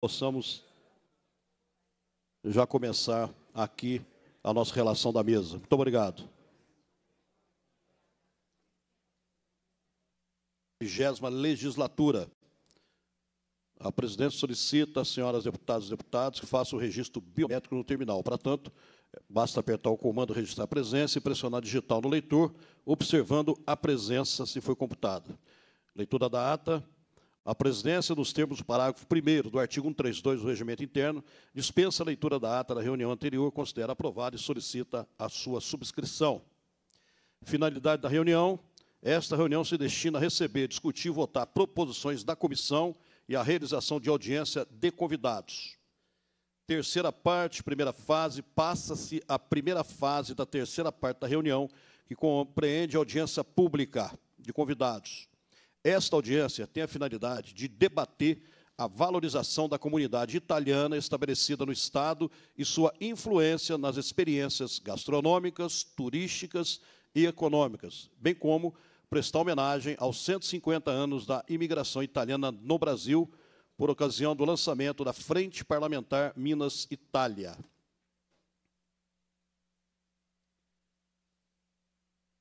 possamos já começar aqui a nossa relação da mesa. Muito obrigado. 20ª legislatura. A presidência solicita às senhoras deputadas e deputados que façam o registro biométrico no terminal. Para tanto, basta apertar o comando registrar a presença e pressionar digital no leitor, observando a presença se foi computada. Leitura da ata. A presidência, nos termos do parágrafo 1º do artigo 132 do Regimento Interno, dispensa a leitura da ata da reunião anterior, considera aprovada e solicita a sua subscrição. Finalidade da reunião. Esta reunião se destina a receber, discutir e votar proposições da comissão e a realização de audiência de convidados. Terceira parte, primeira fase, passa-se a primeira fase da terceira parte da reunião, que compreende a audiência pública de convidados. Esta audiência tem a finalidade de debater a valorização da comunidade italiana estabelecida no Estado e sua influência nas experiências gastronômicas, turísticas e econômicas, bem como prestar homenagem aos 150 anos da imigração italiana no Brasil, por ocasião do lançamento da Frente Parlamentar Minas Itália.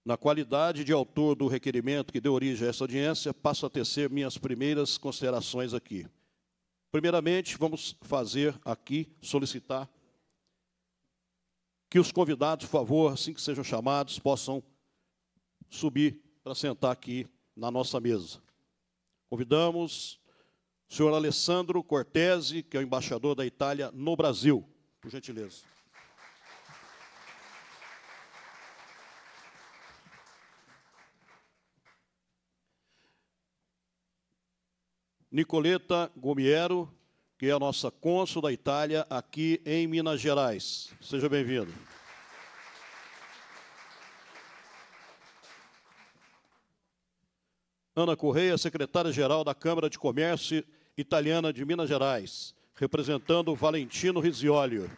Na qualidade de autor do requerimento que deu origem a essa audiência, passo a tecer minhas primeiras considerações aqui. Primeiramente, vamos fazer aqui, solicitar que os convidados, por favor, assim que sejam chamados, possam subir para sentar aqui na nossa mesa. Convidamos o senhor Alessandro Cortese, que é o embaixador da Itália no Brasil. Por gentileza. Nicoleta Gomiero, que é a nossa cônsul da Itália aqui em Minas Gerais. Seja bem-vindo. Ana Correia, secretária-geral da Câmara de Comércio Italiana de Minas Gerais, representando Valentino Risiolio.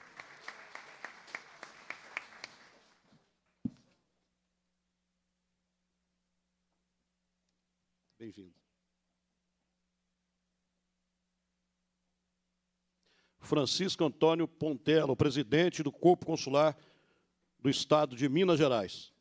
Bem-vindo. Francisco Antônio Pontello, presidente do Corpo Consular do Estado de Minas Gerais.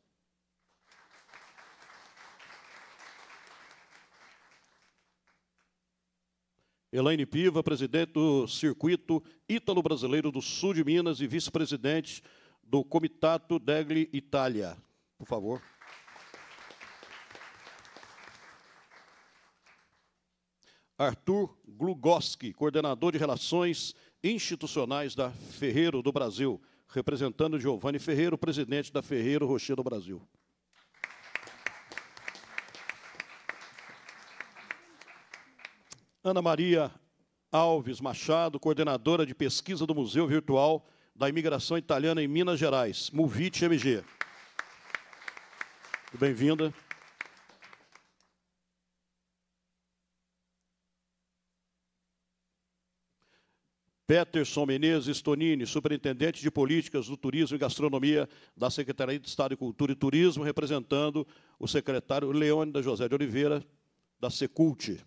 Elaine Piva, presidente do Circuito Ítalo-Brasileiro do Sul de Minas e vice-presidente do Comitato degli Italia. Por favor. Arthur Glugoski, coordenador de Relações Institucionais da Ferreiro do Brasil, representando Giovanni Ferreiro, presidente da Ferreiro Rocher do Brasil. Ana Maria Alves Machado, coordenadora de pesquisa do Museu Virtual da Imigração Italiana em Minas Gerais, MUVIT-MG. Bem-vinda. Peterson Menezes Tonini, superintendente de políticas do turismo e gastronomia da Secretaria de Estado de Cultura e Turismo, representando o secretário Leônidas José de Oliveira, da Secult.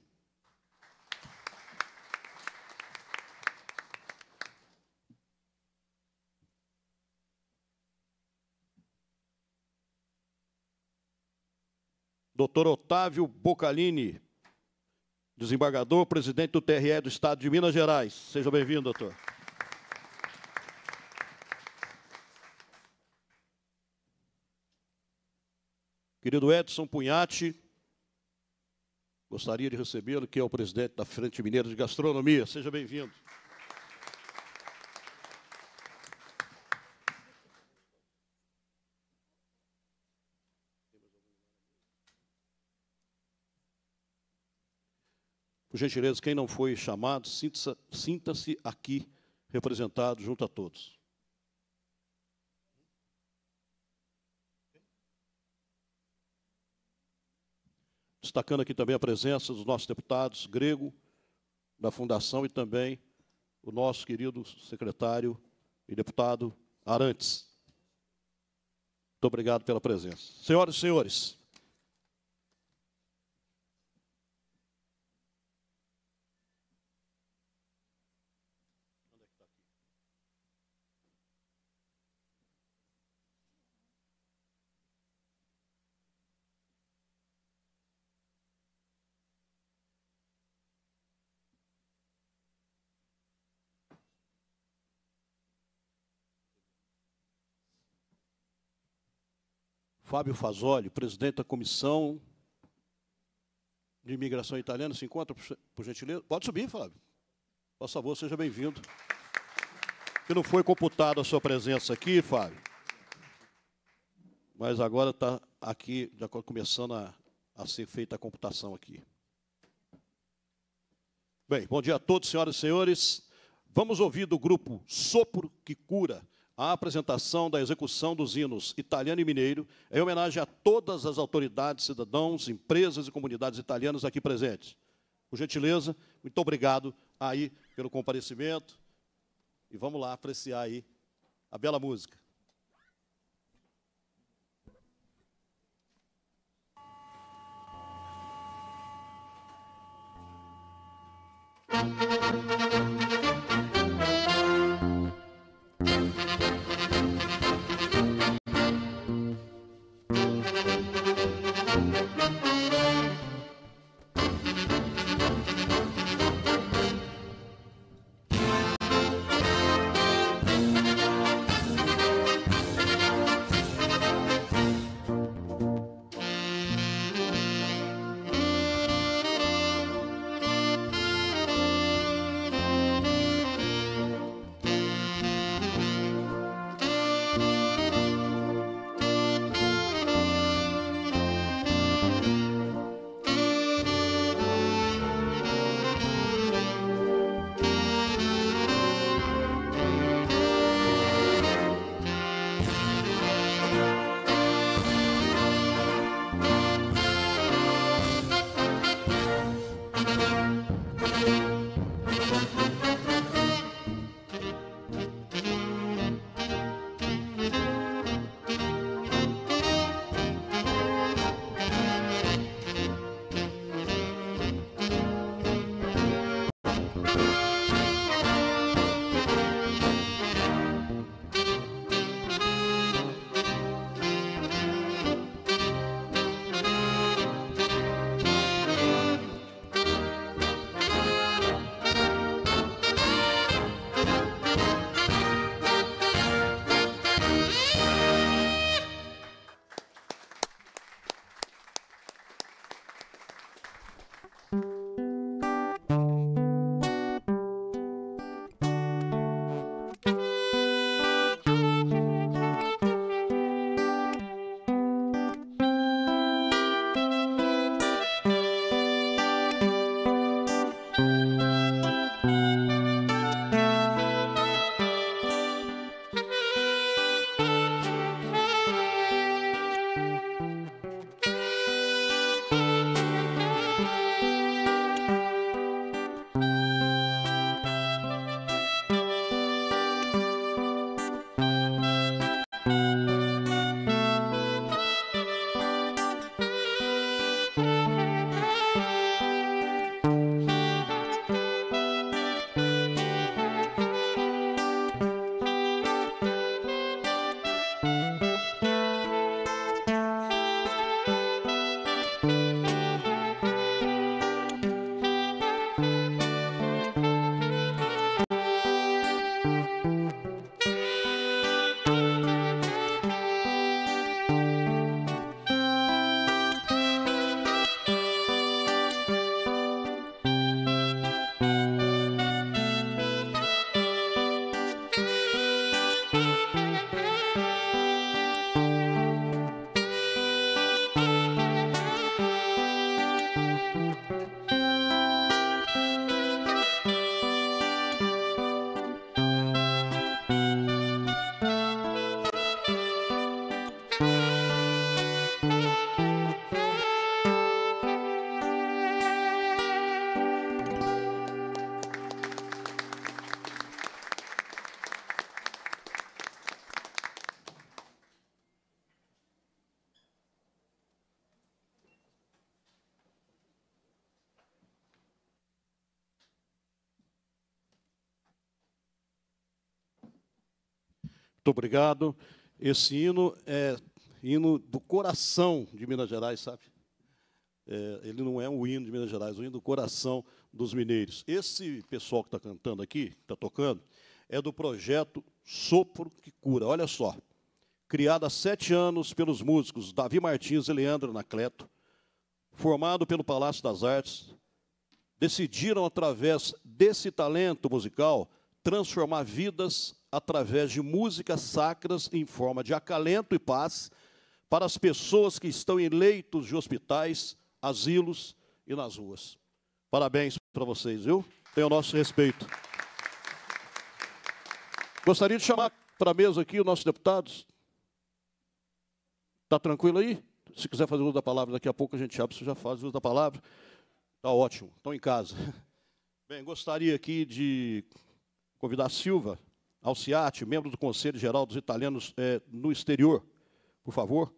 Dr. Otávio Bocalini, desembargador, presidente do TRE do Estado de Minas Gerais. Seja bem-vindo, doutor. Querido Edson Punhatti, gostaria de recebê-lo, que é o presidente da Frente Mineira de Gastronomia. Seja bem-vindo. Por gentileza, quem não foi chamado, sinta-se aqui representado junto a todos. Destacando aqui também a presença dos nossos deputados grego da Fundação e também o nosso querido secretário e deputado Arantes. Muito obrigado pela presença. Senhoras e senhores, Fábio Fasoli, presidente da Comissão de Imigração Italiana, se encontra, por gentileza? Pode subir, Fábio. Por favor, seja bem-vindo. Que não foi computada a sua presença aqui, Fábio, mas agora está aqui, já começando a ser feita a computação aqui. Bem, bom dia a todos, senhoras e senhores. Vamos ouvir do grupo Sopro que Cura a apresentação da execução dos hinos italiano e mineiro, em homenagem a todas as autoridades, cidadãos, empresas e comunidades italianas aqui presentes. Por gentileza, muito obrigado aí pelo comparecimento. E vamos lá apreciar aí a bela música. Muito obrigado. Esse hino é hino do coração de Minas Gerais, sabe? É, ele não é um hino de Minas Gerais, é um hino do coração dos mineiros. Esse pessoal que está cantando aqui, que está tocando, é do projeto Sopro que Cura. Olha só, criado há 7 anos pelos músicos Davi Martins e Leandro Anacleto, formado pelo Palácio das Artes, decidiram, através desse talento musical, transformar vidas através de músicas sacras em forma de acalento e paz para as pessoas que estão em leitos de hospitais, asilos e nas ruas. Parabéns para vocês, viu? Tem o nosso respeito. Gostaria de chamar para a mesa aqui os nossos deputados. Está tranquilo aí? Se quiser fazer uso da palavra, daqui a pouco a gente abre, você já faz uso da palavra. Está ótimo, estão em casa. Bem, gostaria aqui de convidar a Silva Alciati, membro do Conselho Geral dos Italianos no Exterior. Por favor.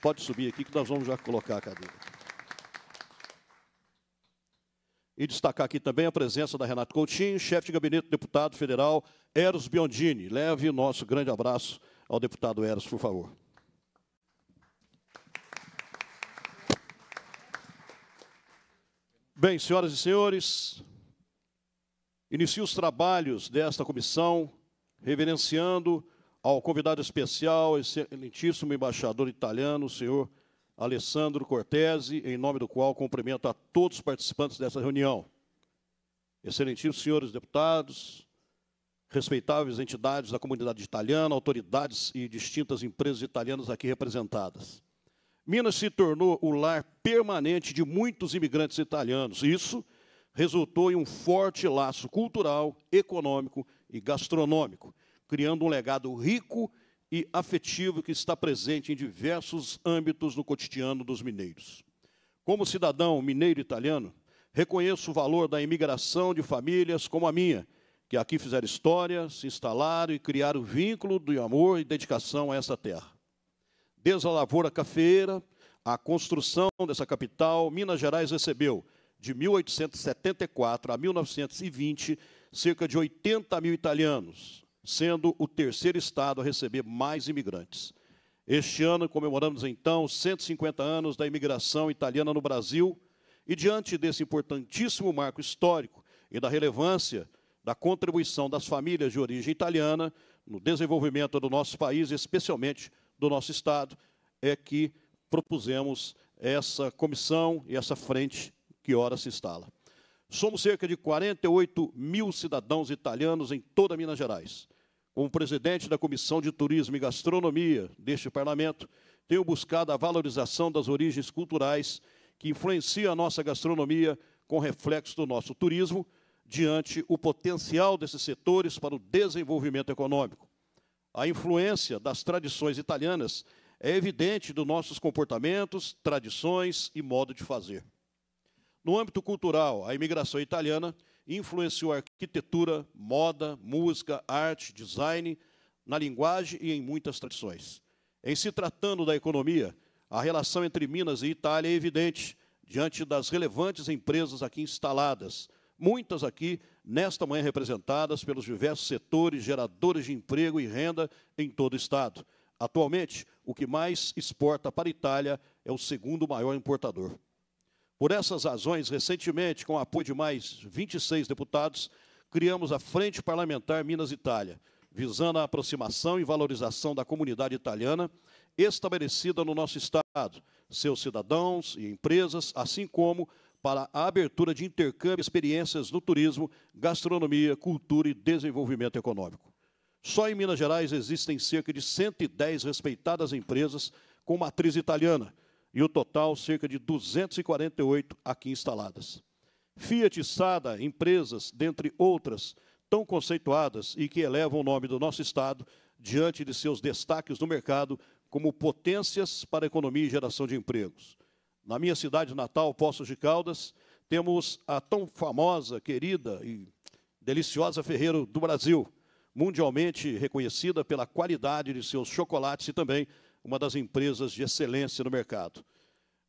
Pode subir aqui, que nós vamos já colocar a cadeira. E destacar aqui também a presença da Renata Coutinho, chefe de gabinete do deputado federal Eros Biondini. Leve nosso grande abraço ao deputado Eros, por favor. Bem, senhoras e senhores, inicio os trabalhos desta comissão, reverenciando ao convidado especial, excelentíssimo embaixador italiano, o senhor Alessandro Cortesi, em nome do qual cumprimento a todos os participantes dessa reunião. Excelentíssimos senhores deputados, respeitáveis entidades da comunidade italiana, autoridades e distintas empresas italianas aqui representadas. Minas se tornou o lar permanente de muitos imigrantes italianos. Isso resultou em um forte laço cultural, econômico e gastronômico, criando um legado rico e afetivo que está presente em diversos âmbitos no cotidiano dos mineiros. Como cidadão mineiro italiano, reconheço o valor da imigração de famílias como a minha, que aqui fizeram história, se instalaram e criaram o vínculo do amor e dedicação a essa terra. Desde a lavoura cafeeira, a construção dessa capital, Minas Gerais recebeu, de 1874 a 1920, cerca de 80 mil italianos, sendo o terceiro estado a receber mais imigrantes. Este ano comemoramos, então, 150 anos da imigração italiana no Brasil e, diante desse importantíssimo marco histórico e da relevância da contribuição das famílias de origem italiana no desenvolvimento do nosso país, especialmente do nosso estado, é que propusemos essa comissão e essa frente que ora se instala. Somos cerca de 48 mil cidadãos italianos em toda Minas Gerais. Como presidente da Comissão de Turismo e Gastronomia deste parlamento, tenho buscado a valorização das origens culturais que influenciam a nossa gastronomia com reflexo do nosso turismo, diante o potencial desses setores para o desenvolvimento econômico. A influência das tradições italianas é evidente dos nossos comportamentos, tradições e modo de fazer. No âmbito cultural, a imigração italiana influenciou a arquitetura, moda, música, arte, design, na linguagem e em muitas tradições. Em se tratando da economia, a relação entre Minas e Itália é evidente diante das relevantes empresas aqui instaladas, muitas aqui, nesta manhã, representadas pelos diversos setores geradores de emprego e renda em todo o estado. Atualmente, o que mais exporta para a Itália é o segundo maior importador. Por essas razões, recentemente, com o apoio de mais 26 deputados, criamos a Frente Parlamentar Minas-Itália, visando a aproximação e valorização da comunidade italiana estabelecida no nosso estado, seus cidadãos e empresas, assim como para a abertura de intercâmbio e experiências no turismo, gastronomia, cultura e desenvolvimento econômico. Só em Minas Gerais existem cerca de 110 respeitadas empresas com matriz italiana, e o total, cerca de 248 aqui instaladas. Fiat e Sada, empresas, dentre outras, tão conceituadas e que elevam o nome do nosso estado diante de seus destaques no mercado como potências para a economia e geração de empregos. Na minha cidade natal, Poços de Caldas, temos a tão famosa, querida e deliciosa Ferreiro do Brasil, mundialmente reconhecida pela qualidade de seus chocolates e também uma das empresas de excelência no mercado.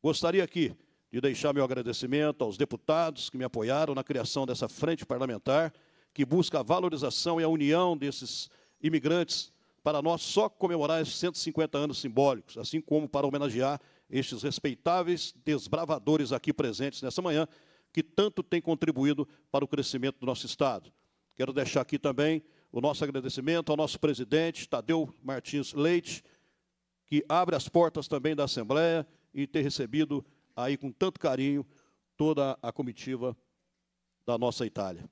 Gostaria aqui de deixar meu agradecimento aos deputados que me apoiaram na criação dessa frente parlamentar, que busca a valorização e a união desses imigrantes para nós só comemorar esses 150 anos simbólicos, assim como para homenagear estes respeitáveis desbravadores aqui presentes nessa manhã, que tanto têm contribuído para o crescimento do nosso estado. Quero deixar aqui também o nosso agradecimento ao nosso presidente, Tadeu Martins Leite, que abre as portas também da Assembleia e ter recebido aí com tanto carinho toda a comitiva da nossa Itália.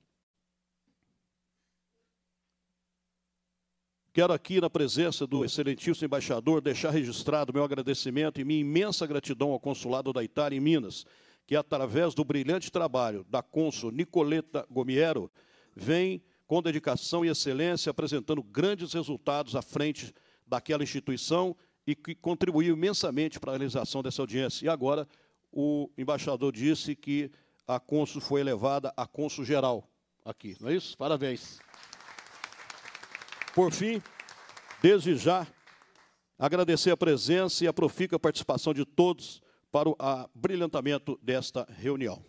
Quero aqui, na presença do excelentíssimo embaixador, deixar registrado meu agradecimento e minha imensa gratidão ao Consulado da Itália em Minas, que, através do brilhante trabalho da cônsul Nicoletta Gomiero, vem, com dedicação e excelência, apresentando grandes resultados à frente daquela instituição e que contribuiu imensamente para a realização dessa audiência. E agora, o embaixador disse que a cônsul foi elevada a cônsul geral aqui, não é isso? Parabéns. Por fim, desde já, agradecer a presença e a profícua participação de todos para o abrilhantamento desta reunião.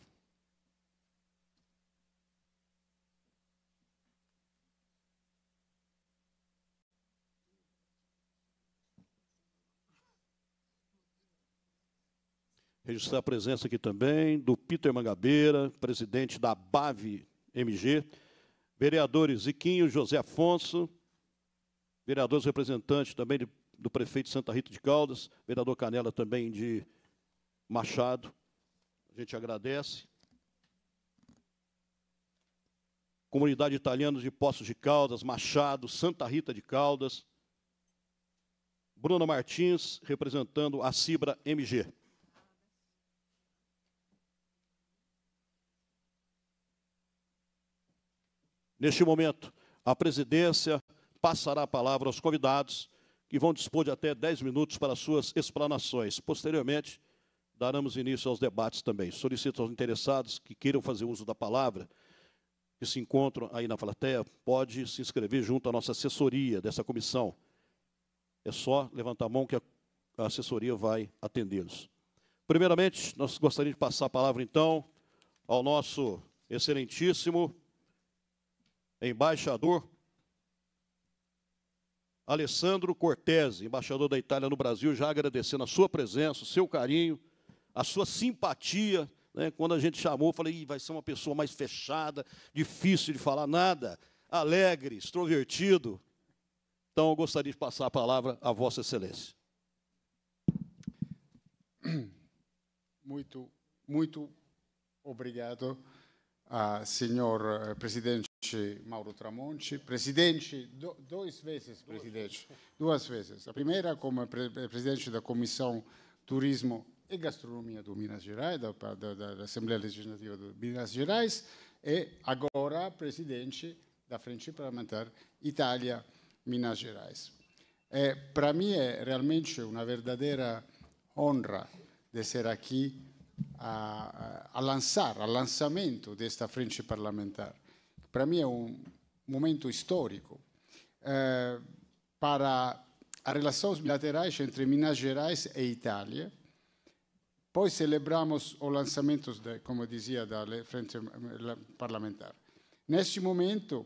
Registrar a presença aqui também do Peter Mangabeira, presidente da BAV MG, vereadores Ziquinho, José Afonso, vereadores representantes também do prefeito de Santa Rita de Caldas, vereador Canela também de Machado. A gente agradece. Comunidade italiana de Poços de Caldas, Machado, Santa Rita de Caldas. Bruna Martins, representando a Cibra MG. Neste momento, a presidência passará a palavra aos convidados, que vão dispor de até 10 minutos para suas explanações. Posteriormente, daremos início aos debates também. Solicito aos interessados que queiram fazer uso da palavra, que se encontram aí na plateia, pode se inscrever junto à nossa assessoria dessa comissão. É só levantar a mão que a assessoria vai atendê-los. Primeiramente, nós gostaríamos de passar a palavra, então, ao nosso excelentíssimo embaixador Alessandro Cortese, embaixador da Itália no Brasil, já agradecendo a sua presença, o seu carinho, a sua simpatia, né? Quando a gente chamou, eu falei, vai ser uma pessoa mais fechada, difícil de falar nada, alegre, extrovertido. Então, eu gostaria de passar a palavra a Vossa Excelência. Muito, muito obrigado, senhor presidente Mauro Tramonci, presidente, duas vezes. A primeira como presidente da Comissão Turismo e Gastronomia do Minas Gerais, da Assembleia Legislativa do Minas Gerais, e agora presidente da Frente Parlamentar Itália-Minas Gerais. Para mim é realmente uma verdadeira honra de ser aqui ao lançamento desta Frente Parlamentar. Para mim é um momento histórico para as relações bilaterais entre Minas Gerais e Itália. Poi celebramos o lançamento, como dizia, da Frente Parlamentar. Neste momento,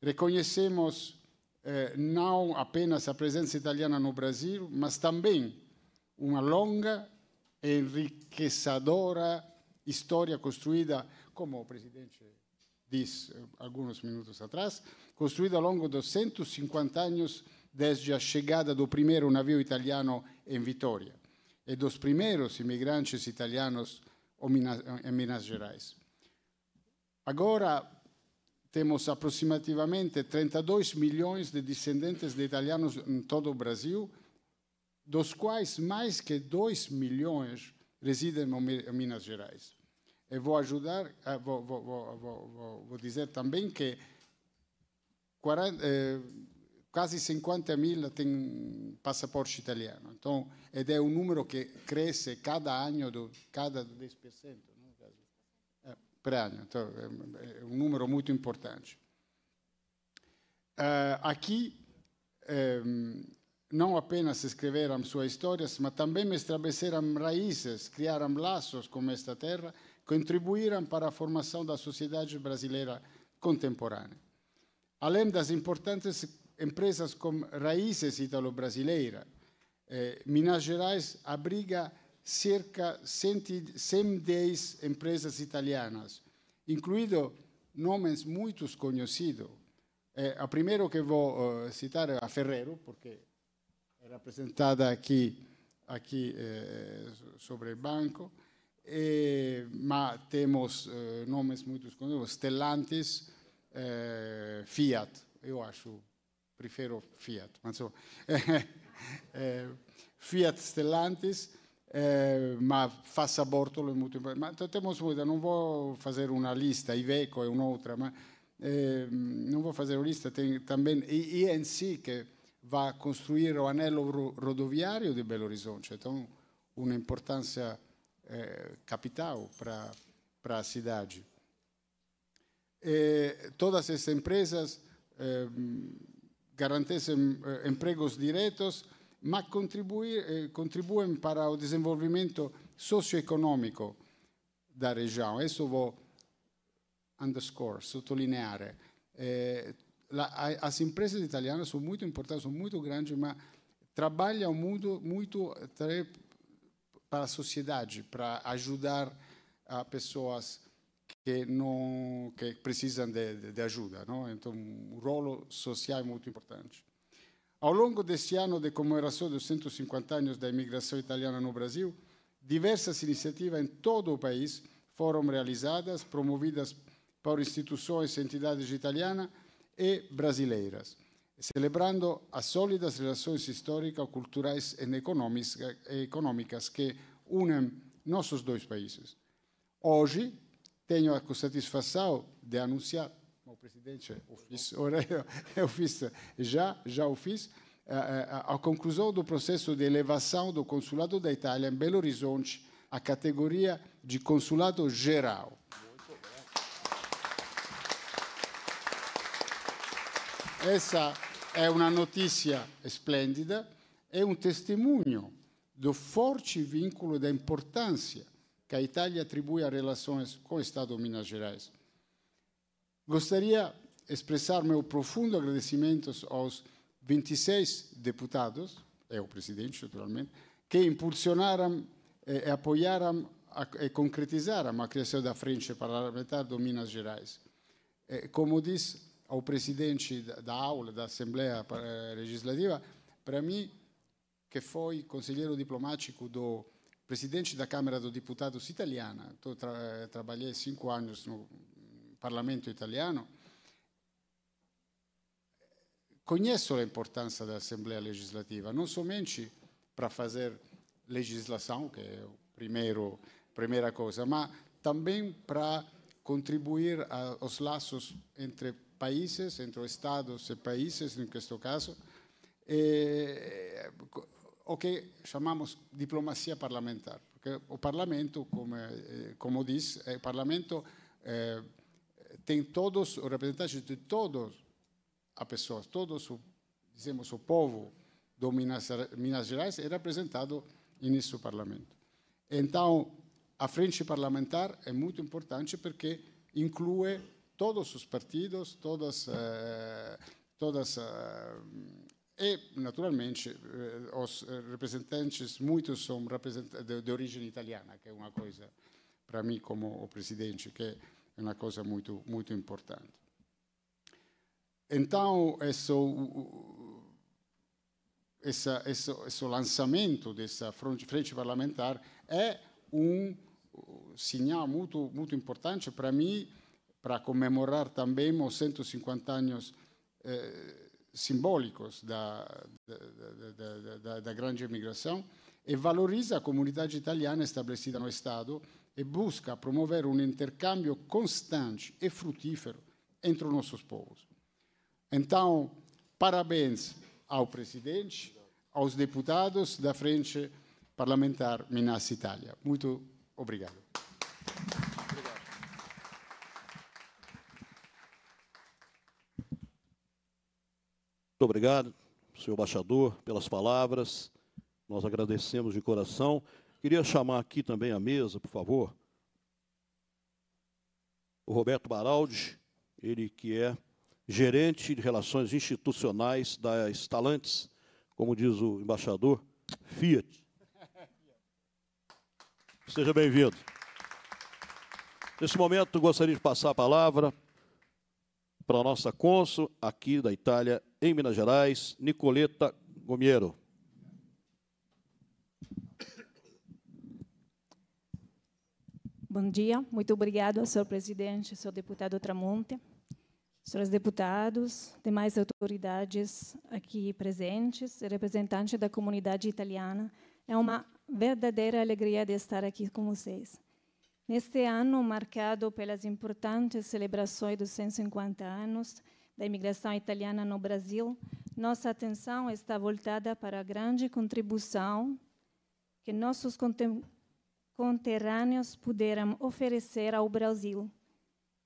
reconhecemos não apenas a presença italiana no Brasil, mas também uma longa e enriquecedora história construída, como o presidente disse alguns minutos atrás, construída ao longo dos 150 anos desde a chegada do primeiro navio italiano em Vitória e dos primeiros imigrantes italianos em Minas Gerais. Agora temos aproximadamente 32 milhões de descendentes de italianos em todo o Brasil, dos quais mais que 2 milhões residem em Minas Gerais. E vou dizer também que quase 50 mil têm passaporte italiano. Então, ed é um número que cresce cada ano, cada 10%, não? Per ano. Então, é um número muito importante. Aqui, não apenas escreveram suas histórias, mas também estabeleceram raízes, criaram laços com esta terra, contribuíram para a formação da sociedade brasileira contemporânea. Além das importantes empresas com raízes italo-brasileiras, Minas Gerais abriga cerca de 110 empresas italianas, incluindo nomes muito conhecidos, A primeira que vou citar é a Ferrero, porque é representada aqui sobre o banco, mas temos nomes muito conhecidos, Stellantis, Fiat, eu acho, prefiro Fiat, mas Fiat, Stellantis, ma Fassa Bortolo è molto importante, ma temo subito, non voglio fare una lista, Iveco è un'altra, ma non voglio fare una lista, anche INC che va a costruire l'anello rodoviario di Belo Horizonte, cioè un'importanza capitale per la cidade. Todas queste imprese garantiscono empregos diretos, ma contribuem para o desenvolvimento socioeconômico da região. Isso vou underscore, sublinhar. As empresas italianas são muito importantes, são muito grandes, mas trabalham muito para a sociedade, para ajudar as pessoas que precisam de ajuda. Não? Então, o rol social é muito importante. Ao longo deste ano de comemoração dos 150 anos da imigração italiana no Brasil, diversas iniciativas em todo o país foram realizadas, promovidas por instituições e entidades italianas e brasileiras, celebrando as sólidas relações históricas, culturais e econômicas que unem nossos dois países. Hoje, tenho a satisfação de anunciar, o presidente, eu já o fiz, a conclusão do processo de elevação do Consulado da Itália em Belo Horizonte à categoria de Consulado Geral. Essa é uma notícia esplêndida, é um testemunho do forte vínculo da importância que a Itália atribui às relações com o Estado de Minas Gerais. Gostaria de expressar meu profundo agradecimento aos 26 deputados, o presidente, naturalmente, que impulsionaram e apoiaram e concretizaram a criação da Frente Parlamentar do Minas Gerais. Como diz o presidente da aula, da Assembleia Legislativa, para mim, que foi conselheiro diplomático do presidente da Câmara dos Deputados italiana, eu trabalhei 5 anos no Parlamento italiano, conheço a importância da Assembleia Legislativa, não somente para fazer legislação, que é a primeira coisa, mas também para contribuir aos laços entre países, entre estados e países, em questo caso, o que chamamos diplomacia parlamentar, porque o Parlamento, como diz, o Parlamento tem todos os representantes de todas as pessoas, todos, dizemos, o povo do Minas Gerais é representado nesse parlamento. Então, a frente parlamentar é muito importante porque inclui todos os partidos, e, naturalmente, os representantes, muitos são de origem italiana, que é uma coisa, para mim, como o presidente, que é uma coisa muito, muito importante. Então, esse lançamento dessa frente parlamentar é um sinal muito, muito importante para mim, para comemorar também os 150 anos simbólicos da grande imigração, e valoriza a comunidade italiana estabelecida no Estado e busca promover um intercâmbio constante e frutífero entre os nossos povos. Então, parabéns ao presidente, aos deputados da Frente Parlamentar Minas Itália. Muito obrigado. Muito obrigado, senhor embaixador, pelas palavras. Nós agradecemos de coração. Queria chamar aqui também à mesa, por favor, o Roberto Baraldi, ele que é gerente de relações institucionais da Stellantis, como diz o embaixador, Fiat. Seja bem-vindo. Nesse momento, gostaria de passar a palavra para a nossa cônsul aqui da Itália, em Minas Gerais, Nicoleta Gomiero. Bom dia, muito obrigado, senhor presidente, senhor deputado Tramonte, senhores deputados, demais autoridades aqui presentes e representantes da comunidade italiana. É uma verdadeira alegria de estar aqui com vocês. Neste ano, marcado pelas importantes celebrações dos 150 anos da imigração italiana no Brasil, nossa atenção está voltada para a grande contribuição que nossos conterrâneos puderam oferecer ao Brasil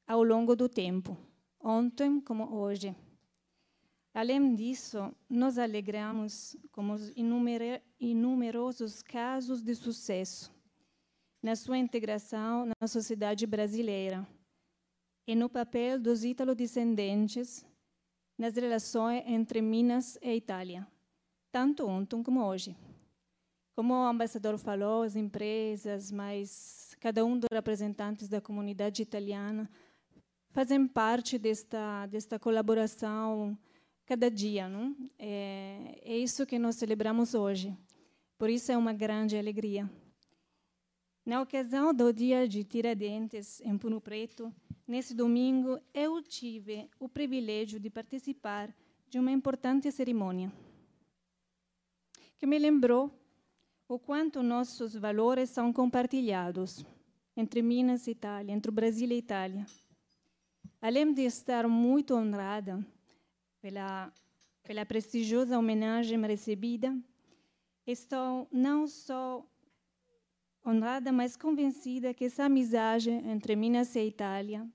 ao longo do tempo, ontem como hoje. Além disso, nos alegramos com os inúmeros casos de sucesso na sua integração na sociedade brasileira e no papel dos ítalo-descendentes nas relações entre Minas e Itália, tanto ontem como hoje. Como o embaixador falou, as empresas, mas cada um dos representantes da comunidade italiana fazem parte desta colaboração cada dia, não? É isso que nós celebramos hoje. Por isso é uma grande alegria. Na ocasião do dia de Tiradentes, em Puno Preto, nesse domingo, eu tive o privilégio de participar de uma importante cerimônia que me lembrou o quanto nossos valores são compartilhados entre Minas e Itália, entre o Brasil e a Itália. Além de estar muito honrada pela prestigiosa homenagem recebida, estou não só honrada, mas convencida que essa amizade entre Minas e Itália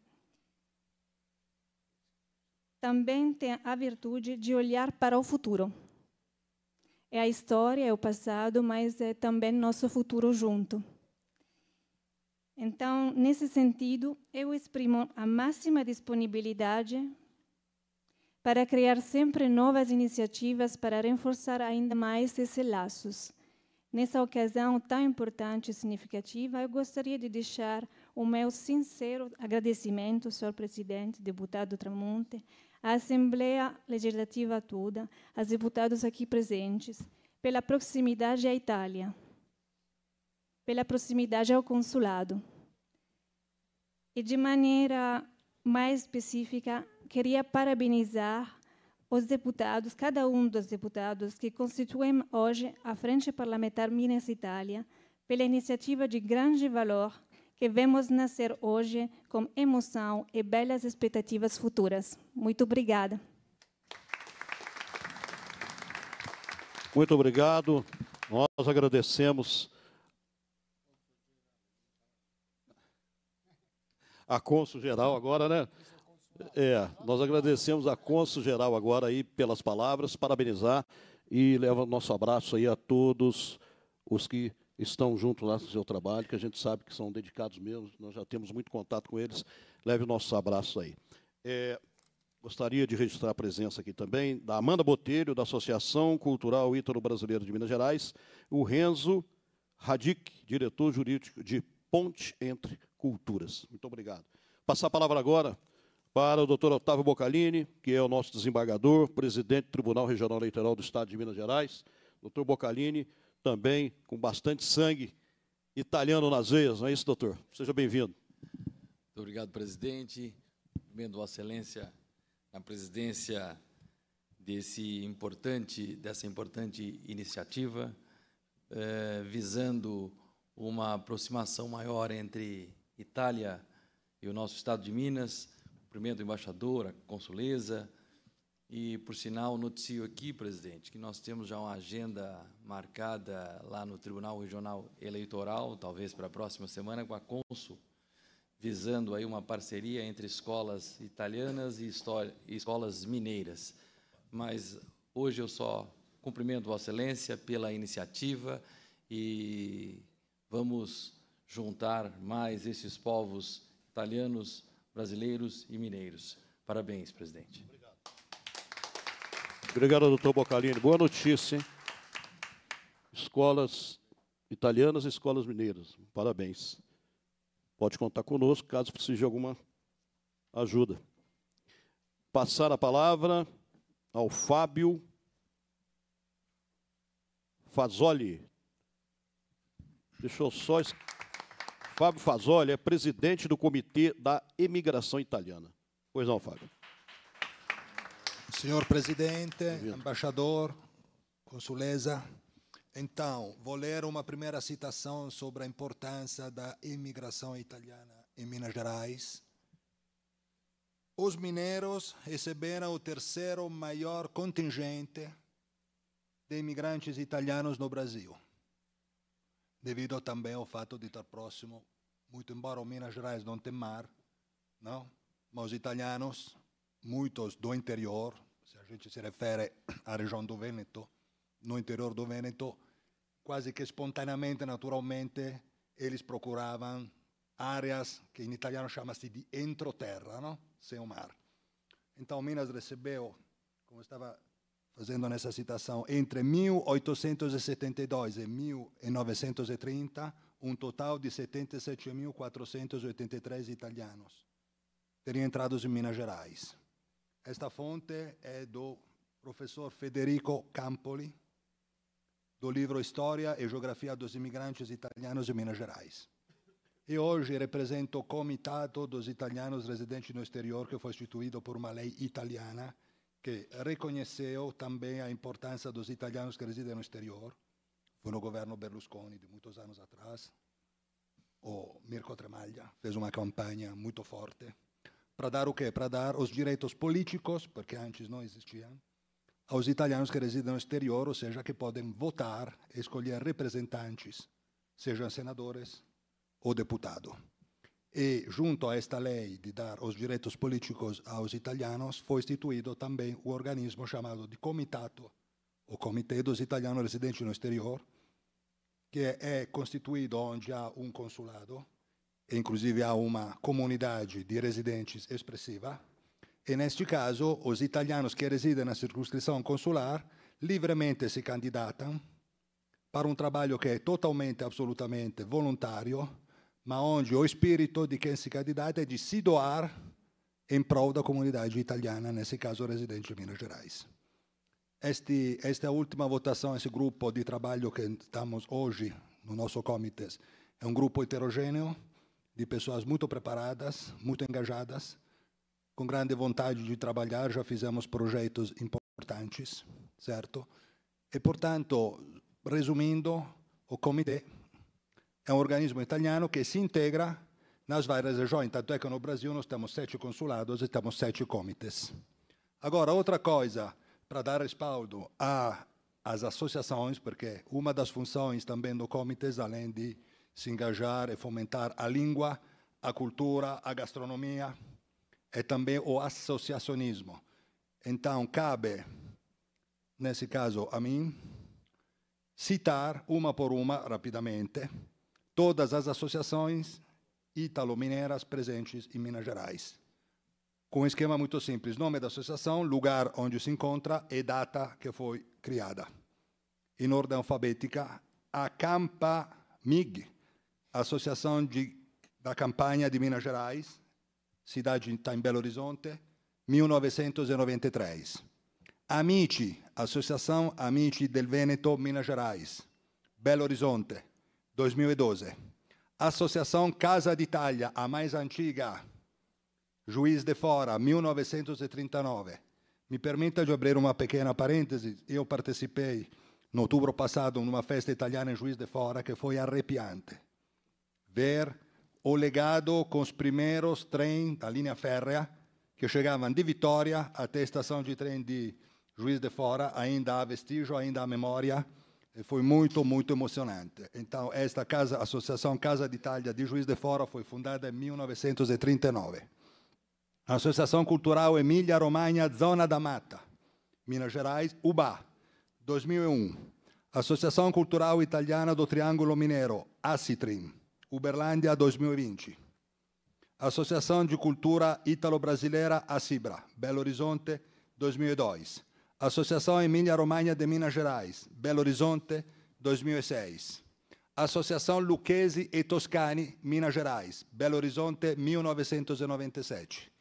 também tem a virtude de olhar para o futuro. É a história, é o passado, mas é também nosso futuro junto. Então, nesse sentido, eu exprimo a máxima disponibilidade para criar sempre novas iniciativas para reforçar ainda mais esses laços. Nessa ocasião tão importante e significativa, eu gostaria de deixar o meu sincero agradecimento, senhor presidente, deputado Tramonte, à Assembleia Legislativa toda, aos deputados aqui presentes, pela proximidade à Itália, pela proximidade ao consulado. E, de maneira mais específica, queria parabenizar os deputados, cada um dos deputados que constituem hoje a Frente Parlamentar Minas Itália, pela iniciativa de grande valor que vemos nascer hoje com emoção e belas expectativas futuras. Muito obrigada. Muito obrigado. Nós agradecemos a cônsul-geral agora, né? Nós agradecemos a cônsul-geral agora aí pelas palavras, parabenizar e leva nosso abraço aí a todos os que estão junto lá no seu trabalho, que a gente sabe que são dedicados mesmo, nós já temos muito contato com eles, leve o nosso abraço aí. Gostaria de registrar a presença aqui também da Amanda Botelho, da Associação Cultural Ítalo-Brasileira de Minas Gerais, o Renzo Radic, diretor jurídico de Ponte Entre Culturas. Muito obrigado. Passar a palavra agora para o doutor Otávio Bocalini, que é o nosso desembargador, presidente do Tribunal Regional Eleitoral do Estado de Minas Gerais. Doutor Bocalini, também com bastante sangue italiano nas veias, não é isso, doutor? Seja bem-vindo. Muito obrigado, presidente. Cumprimento Vossa Excelência na presidência dessa importante iniciativa, visando uma aproximação maior entre Itália e o nosso Estado de Minas. Cumprimento o embaixador, a consuleza. E, por sinal, noticio aqui, presidente, que nós temos já uma agenda marcada lá no Tribunal Regional Eleitoral, talvez para a próxima semana, com a Consul, visando aí uma parceria entre escolas italianas e escolas mineiras. Mas hoje eu só cumprimento Vossa Excelência pela iniciativa e vamos juntar mais esses povos italianos, brasileiros e mineiros. Parabéns, presidente. Obrigado, doutor Bocalini. Boa notícia, hein? Escolas italianas e escolas mineiras. Parabéns. Pode contar conosco, caso precise de alguma ajuda. passar a palavra ao Fábio Fazzoli. Deixa eu só... Fábio Fazzoli é presidente do Comitê da Emigração Italiana. Pois não, Fábio. Senhor presidente, embaixador, consuleza. Então, vou ler uma primeira citação sobre a importância da imigração italiana em Minas Gerais. Os mineiros receberam o terceiro maior contingente de imigrantes italianos no Brasil, devido também ao fato de estar próximo, muito embora Minas Gerais não tem mar, não? Mas os italianos, muitos do interior, se a gente se refere à região do Vêneto, no interior do Vêneto, quase que espontaneamente, naturalmente, eles procuravam áreas que em italiano chama-se de entroterra, não? Sem o mar. Então, Minas recebeu, como estava fazendo nessa citação, entre 1872 e 1930, um total de 77.483 italianos teriam entrado em Minas Gerais. Esta fonte é do professor Federico Campoli, do livro História e Geografia dos Imigrantes Italianos em Minas Gerais. E hoje represento o Comitato dos Italianos Residentes no Exterior, que foi instituído por uma lei italiana, que reconheceu também a importância dos italianos que residem no exterior. Foi no governo Berlusconi, de muitos anos atrás. O Mirko Tremaglia fez uma campanha muito forte para dar o quê? Para dar os direitos políticos, porque antes não existiam, aos italianos que residem no exterior, ou seja, que podem votar e escolher representantes, sejam senadores ou deputados. E, junto a esta lei de dar os direitos políticos aos italianos, foi instituído também o organismo chamado de Comitato, o Comitê dos Italianos Residentes no Exterior, que é constituído onde há um consulado, e inclusive há uma comunidade de residentes expressiva, e, neste caso, os italianos que residem na circunscrição consular livremente se candidatam para um trabalho que é totalmente, absolutamente voluntário, ma onde o espírito de quem se candidata é de se doar em prol da comunidade italiana, nesse caso residente em Minas Gerais. Esta última votação, esse grupo de trabalho que estamos hoje no nosso comitê, é um grupo heterogêneo de pessoas muito preparadas, muito engajadas, com grande vontade de trabalhar, já fizemos projetos importantes, certo? E, portanto, resumindo, o comitê é um organismo italiano que se integra nas várias regiões, tanto é que no Brasil nós temos 7 consulados e temos 7 comitês. Agora, outra coisa, para dar respaldo às associações, porque uma das funções também do comitê, além de se engajar e fomentar a língua, a cultura, a gastronomia, é também o associacionismo. Então, cabe, nesse caso a mim, citar uma por uma, rapidamente, todas as associações italo-mineiras presentes em Minas Gerais, com um esquema muito simples: nome da associação, lugar onde se encontra e data que foi criada. Em ordem alfabética, a CAMPAMIG, Associação da Campanha de Minas Gerais, cidade em Belo Horizonte, 1993. Amici, Associação Amici del Veneto, Minas Gerais, Belo Horizonte, 2012. Associação Casa d'Italia, a mais antiga, Juiz de Fora, 1939. Me permita de abrir uma pequena parêntese. Eu participei, no outubro passado, numa festa italiana em Juiz de Fora, que foi arrepiante. Ver o legado com os primeiros trens da linha férrea que chegavam de Vitória até a estação de trem de Juiz de Fora. Ainda há vestígio, ainda há memória. E foi muito, muito emocionante. Então, esta casa, Associação Casa d'Italia de Juiz de Fora, foi fundada em 1939. Associação Cultural Emília-Romagna, Zona da Mata, Minas Gerais, UBA, 2001. Associação Cultural Italiana do Triângulo Mineiro, ACITRIM, Uberlândia, 2020. Associação de Cultura Italo-Brasileira, ACIBRA, Belo Horizonte, 2002. Associação Emília-Romagna de Minas Gerais, Belo Horizonte, 2006. Associação Lucchesi e Toscani, Minas Gerais, Belo Horizonte, 1997.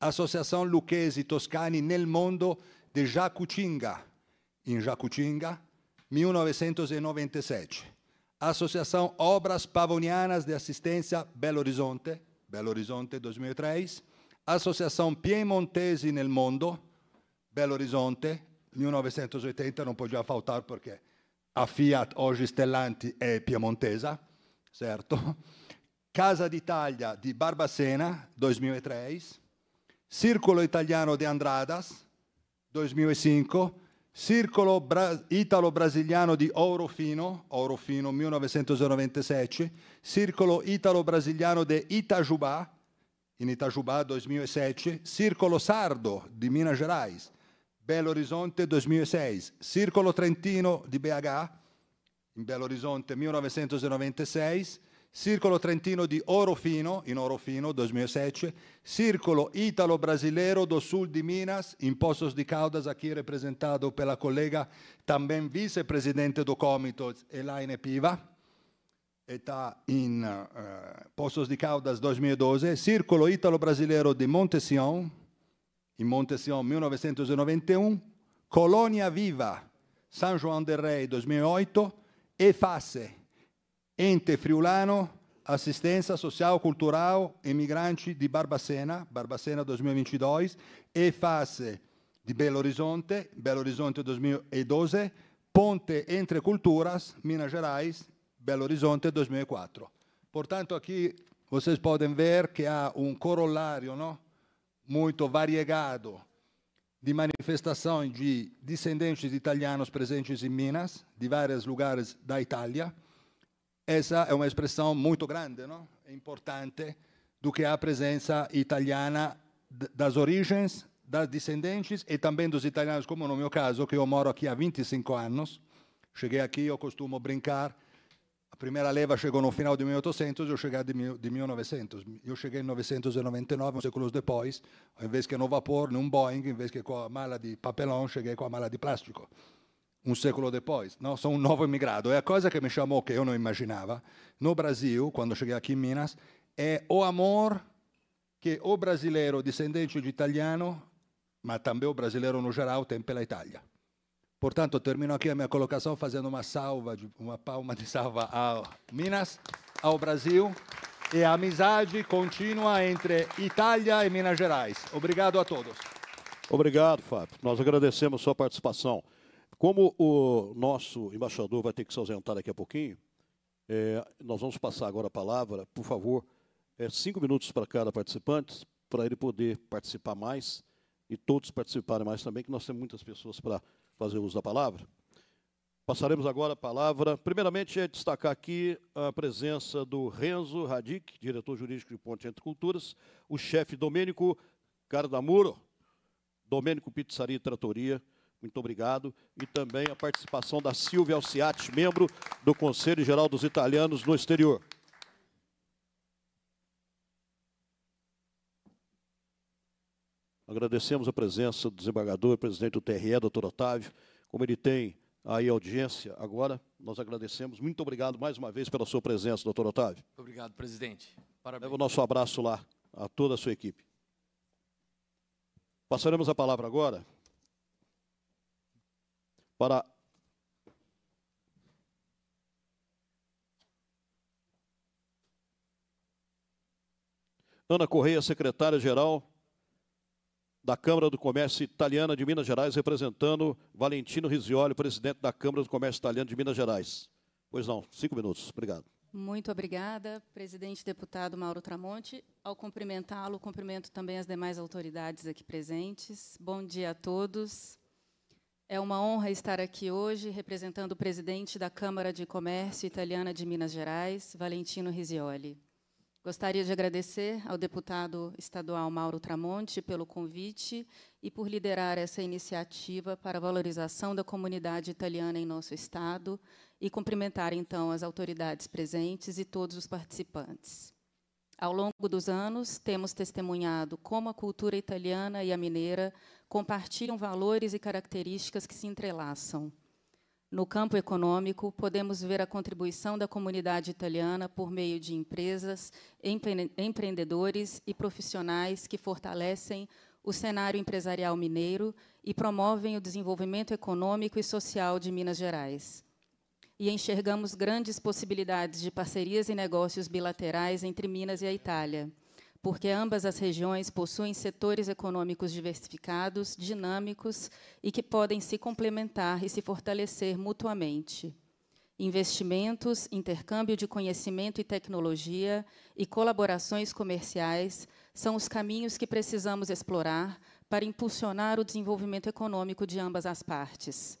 Associazione Lucchesi Toscani nel mondo di Jacutinga, in Jacutinga, 1997. Associazione Obras Pavonianas de Assistência Belo Horizonte, Belo Horizonte 2003. Associazione Piemontesi nel mondo, Belo Horizonte, 1980, non poteva faltar perché a Fiat, oggi Stellanti, è piemontesa, certo. Casa d'Italia di Barbacena, 2003. Circolo Italiano de Andradas, 2005. Circolo Italo-Brasiliano di Ourofino, Ourofino, 1997. Circolo Italo-Brasiliano de Itajubá, in Itajubá, 2007. Circolo Sardo di Minas Gerais, Belo Horizonte, 2006. Circolo Trentino di BH, in Belo Horizonte, 1996. Circolo Trentino di Ourofino, in Ourofino, 2007. Circolo Italo-Brasileiro do Sul di Minas, in Poços de Caldas, aqui representado pela colega, também vice-presidente do Comitos, Elaine Piva, está em Poços de Caldas, 2012. Circolo Italo-Brasileiro de Montesião, em Montesião, 1991. Colônia Viva, São João del Rei, 2008. E Face, Ente Friulano, Assistenza Social Cultural Emigranti di Barbacena, Barbacena 2022, e Face di Belo Horizonte, Belo Horizonte 2012, Ponte Entre Culturas, Minas Gerais, Belo Horizonte 2004. Portanto, aqui vocês podem ver que há corollario, no? Muito variegado de manifestações de descendentes italianos presentes em Minas, de vários lugares da Itália. Essa é uma expressão muito grande, não? É importante, do que a presença italiana das origens, das descendentes e também dos italianos, como no meu caso, que eu moro aqui há 25 anos. Cheguei aqui, eu costumo brincar, a primeira leva chegou no final de 1800, eu cheguei de 1900. Eu cheguei em 1999, um século depois, ao invés que no vapor, num Boeing, em vez que com a mala de papelão, cheguei com a mala de plástico. Um século depois, não? Sou um novo imigrado. É a coisa que me chamou, que eu não imaginava, no Brasil, quando cheguei aqui em Minas, é o amor que o brasileiro descendente de italiano, mas também o brasileiro no geral, tem pela Itália. Portanto, termino aqui a minha colocação fazendo uma salva, uma palma de salva a Minas, ao Brasil, e a amizade contínua entre Itália e Minas Gerais. Obrigado a todos. Obrigado, Fábio. Nós agradecemos sua participação. Como o nosso embaixador vai ter que se ausentar daqui a pouquinho, nós vamos passar agora a palavra, por favor, 5 minutos para cada participante, para ele poder participar mais e todos participarem mais também, que nós temos muitas pessoas para fazer uso da palavra. Passaremos agora a palavra. Primeiramente, é destacar aqui a presença do Renzo Radic, diretor jurídico de Ponte Entre Culturas, o chefe Domênico Cardamuro, Domênico Pizzaria e Tratoria, muito obrigado. E também a participação da Silvia Alciati, membro do Conselho Geral dos Italianos no Exterior. Agradecemos a presença do desembargador, presidente do TRE, doutor Otávio. Como ele tem aí audiência agora, nós agradecemos. Muito obrigado mais uma vez pela sua presença, doutor Otávio. Obrigado, presidente. Parabéns. Leva o nosso abraço lá a toda a sua equipe. Passaremos a palavra agora para Ana Correia, secretária-geral da Câmara do Comércio Italiana de Minas Gerais, representando Valentino Risioli, presidente da Câmara do Comércio Italiano de Minas Gerais. Pois não, 5 minutos. Obrigado. Muito obrigada, presidente deputado Mauro Tramonte. Ao cumprimentá-lo, cumprimento também as demais autoridades aqui presentes. Bom dia a todos. É uma honra estar aqui hoje representando o presidente da Câmara de Comércio Italiana de Minas Gerais, Valentino Risioli. Gostaria de agradecer ao deputado estadual Mauro Tramonte pelo convite e por liderar essa iniciativa para a valorização da comunidade italiana em nosso estado e cumprimentar, então, as autoridades presentes e todos os participantes. Ao longo dos anos, temos testemunhado como a cultura italiana e a mineira compartilham valores e características que se entrelaçam. No campo econômico, podemos ver a contribuição da comunidade italiana por meio de empresas, empreendedores e profissionais que fortalecem o cenário empresarial mineiro e promovem o desenvolvimento econômico e social de Minas Gerais. E enxergamos grandes possibilidades de parcerias e negócios bilaterais entre Minas e a Itália, porque ambas as regiões possuem setores econômicos diversificados, dinâmicos e que podem se complementar e se fortalecer mutuamente. Investimentos, intercâmbio de conhecimento e tecnologia e colaborações comerciais são os caminhos que precisamos explorar para impulsionar o desenvolvimento econômico de ambas as partes.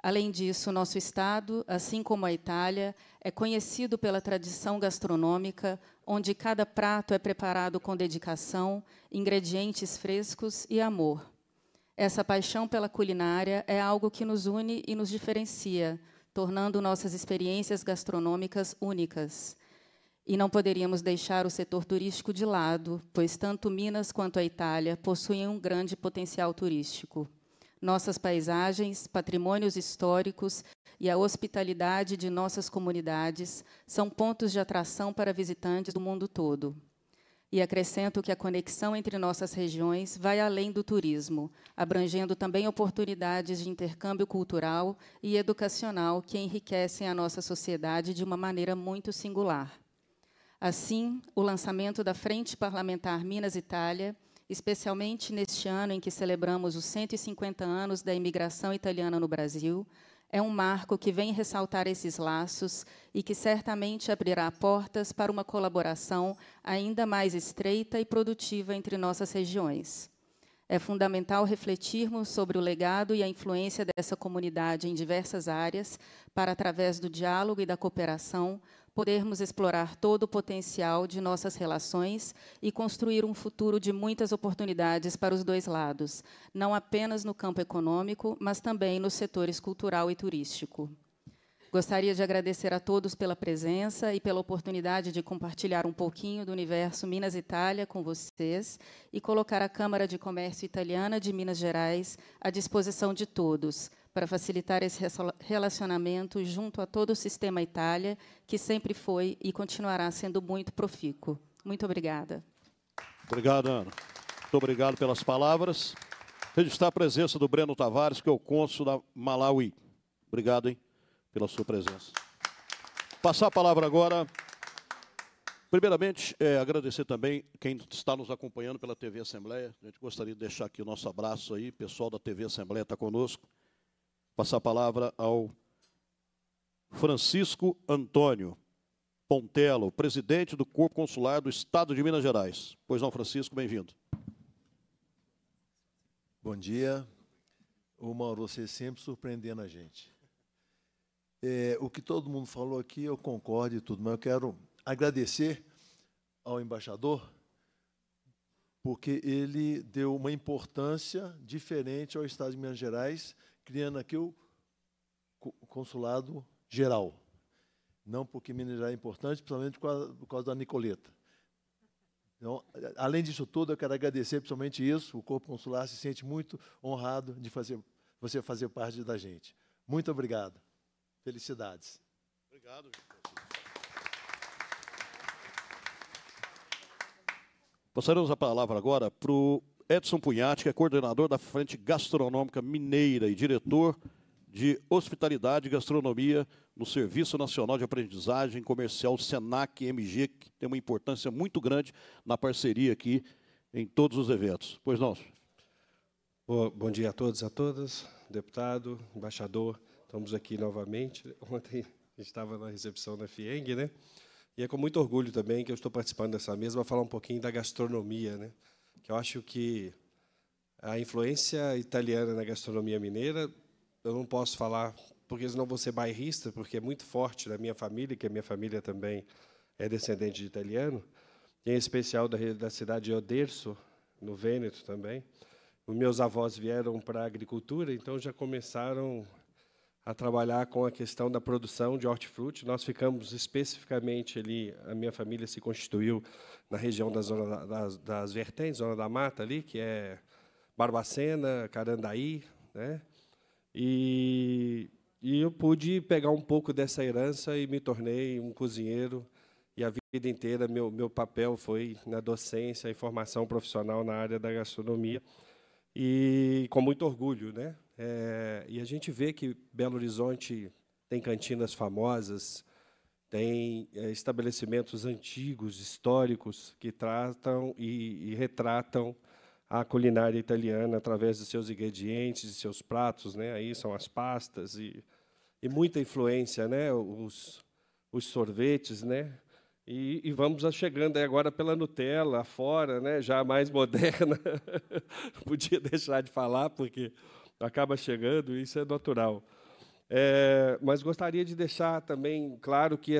Além disso, nosso Estado, assim como a Itália, é conhecido pela tradição gastronômica, onde cada prato é preparado com dedicação, ingredientes frescos e amor. Essa paixão pela culinária é algo que nos une e nos diferencia, tornando nossas experiências gastronômicas únicas. E não poderíamos deixar o setor turístico de lado, pois tanto Minas quanto a Itália possuem um grande potencial turístico. Nossas paisagens, patrimônios históricos e a hospitalidade de nossas comunidades são pontos de atração para visitantes do mundo todo. E acrescento que a conexão entre nossas regiões vai além do turismo, abrangendo também oportunidades de intercâmbio cultural e educacional que enriquecem a nossa sociedade de uma maneira muito singular. Assim, o lançamento da Frente Parlamentar Minas-Itália, especialmente neste ano em que celebramos os 150 anos da imigração italiana no Brasil, é um marco que vem ressaltar esses laços e que certamente abrirá portas para uma colaboração ainda mais estreita e produtiva entre nossas regiões. É fundamental refletirmos sobre o legado e a influência dessa comunidade em diversas áreas para, através do diálogo e da cooperação, podermos explorar todo o potencial de nossas relações e construir um futuro de muitas oportunidades para os dois lados, não apenas no campo econômico, mas também nos setores cultural e turístico. Gostaria de agradecer a todos pela presença e pela oportunidade de compartilhar um pouquinho do universo Minas-Itália com vocês e colocar a Câmara de Comércio Italiana de Minas Gerais à disposição de todos, para facilitar esse relacionamento junto a todo o sistema Itália, que sempre foi e continuará sendo muito profícuo. Muito obrigada. Obrigado, Ana. Muito obrigado pelas palavras. Registrar a presença do Breno Tavares, que é o cônsul da Malawi. Obrigado, hein, pela sua presença. Passar a palavra agora. Primeiramente, agradecer também quem está nos acompanhando pela TV Assembleia. A gente gostaria de deixar aqui o nosso abraço aí. O pessoal da TV Assembleia está conosco. Passar a palavra ao Francisco Antônio Pontello, presidente do Corpo Consular do Estado de Minas Gerais. Pois não, Francisco, bem-vindo. Bom dia. Ô, Mauro, você sempre surpreendendo a gente. O que todo mundo falou aqui, eu concordo e tudo, mas eu quero agradecer ao embaixador, porque ele deu uma importância diferente ao Estado de Minas Gerais, criando aqui o Consulado Geral. Não porque Minas Gerais é importante, principalmente por causa da Nicoleta. Então, além disso tudo, eu quero agradecer principalmente isso. O Corpo Consular se sente muito honrado de você fazer parte da gente. Muito obrigado. Felicidades. Obrigado. Passaremos a palavra agora para o Edson Punhatti, que é coordenador da Frente Gastronômica Mineira e diretor de Hospitalidade e Gastronomia no Serviço Nacional de Aprendizagem Comercial SENAC-MG, que tem uma importância muito grande na parceria aqui em todos os eventos. Pois não. Bom dia a todos e a todas. Deputado, embaixador, estamos aqui novamente. Ontem a gente estava na recepção da FIENG, né? E é com muito orgulho também que eu estou participando dessa mesa para falar um pouquinho da gastronomia, né? Que eu acho que a influência italiana na gastronomia mineira, eu não posso falar, porque senão vou ser bairrista, porque é muito forte na minha família, que a minha família também é descendente de italiano, e em especial da cidade de Oderzo, no Vêneto também. Os meus avós vieram para a agricultura, então já começaram a trabalhar com a questão da produção de hortifruti. Nós ficamos especificamente ali, a minha família se constituiu na região da zona das vertentes, zona da mata ali, que é Barbacena, Carandaí, né? E E eu pude pegar um pouco dessa herança e me tornei um cozinheiro. E a vida inteira, meu papel foi na docência e formação profissional na área da gastronomia. E com muito orgulho, né? E a gente vê que Belo Horizonte tem cantinas famosas, tem estabelecimentos antigos, históricos, que tratam e retratam a culinária italiana através de seus ingredientes, de seus pratos, né? Aí são as pastas e muita influência, né? Os sorvetes, né? E vamos chegando aí agora pela Nutella, afora, né, já mais moderna. Não podia deixar de falar, porque acaba chegando, e isso é natural. Mas gostaria de deixar também claro que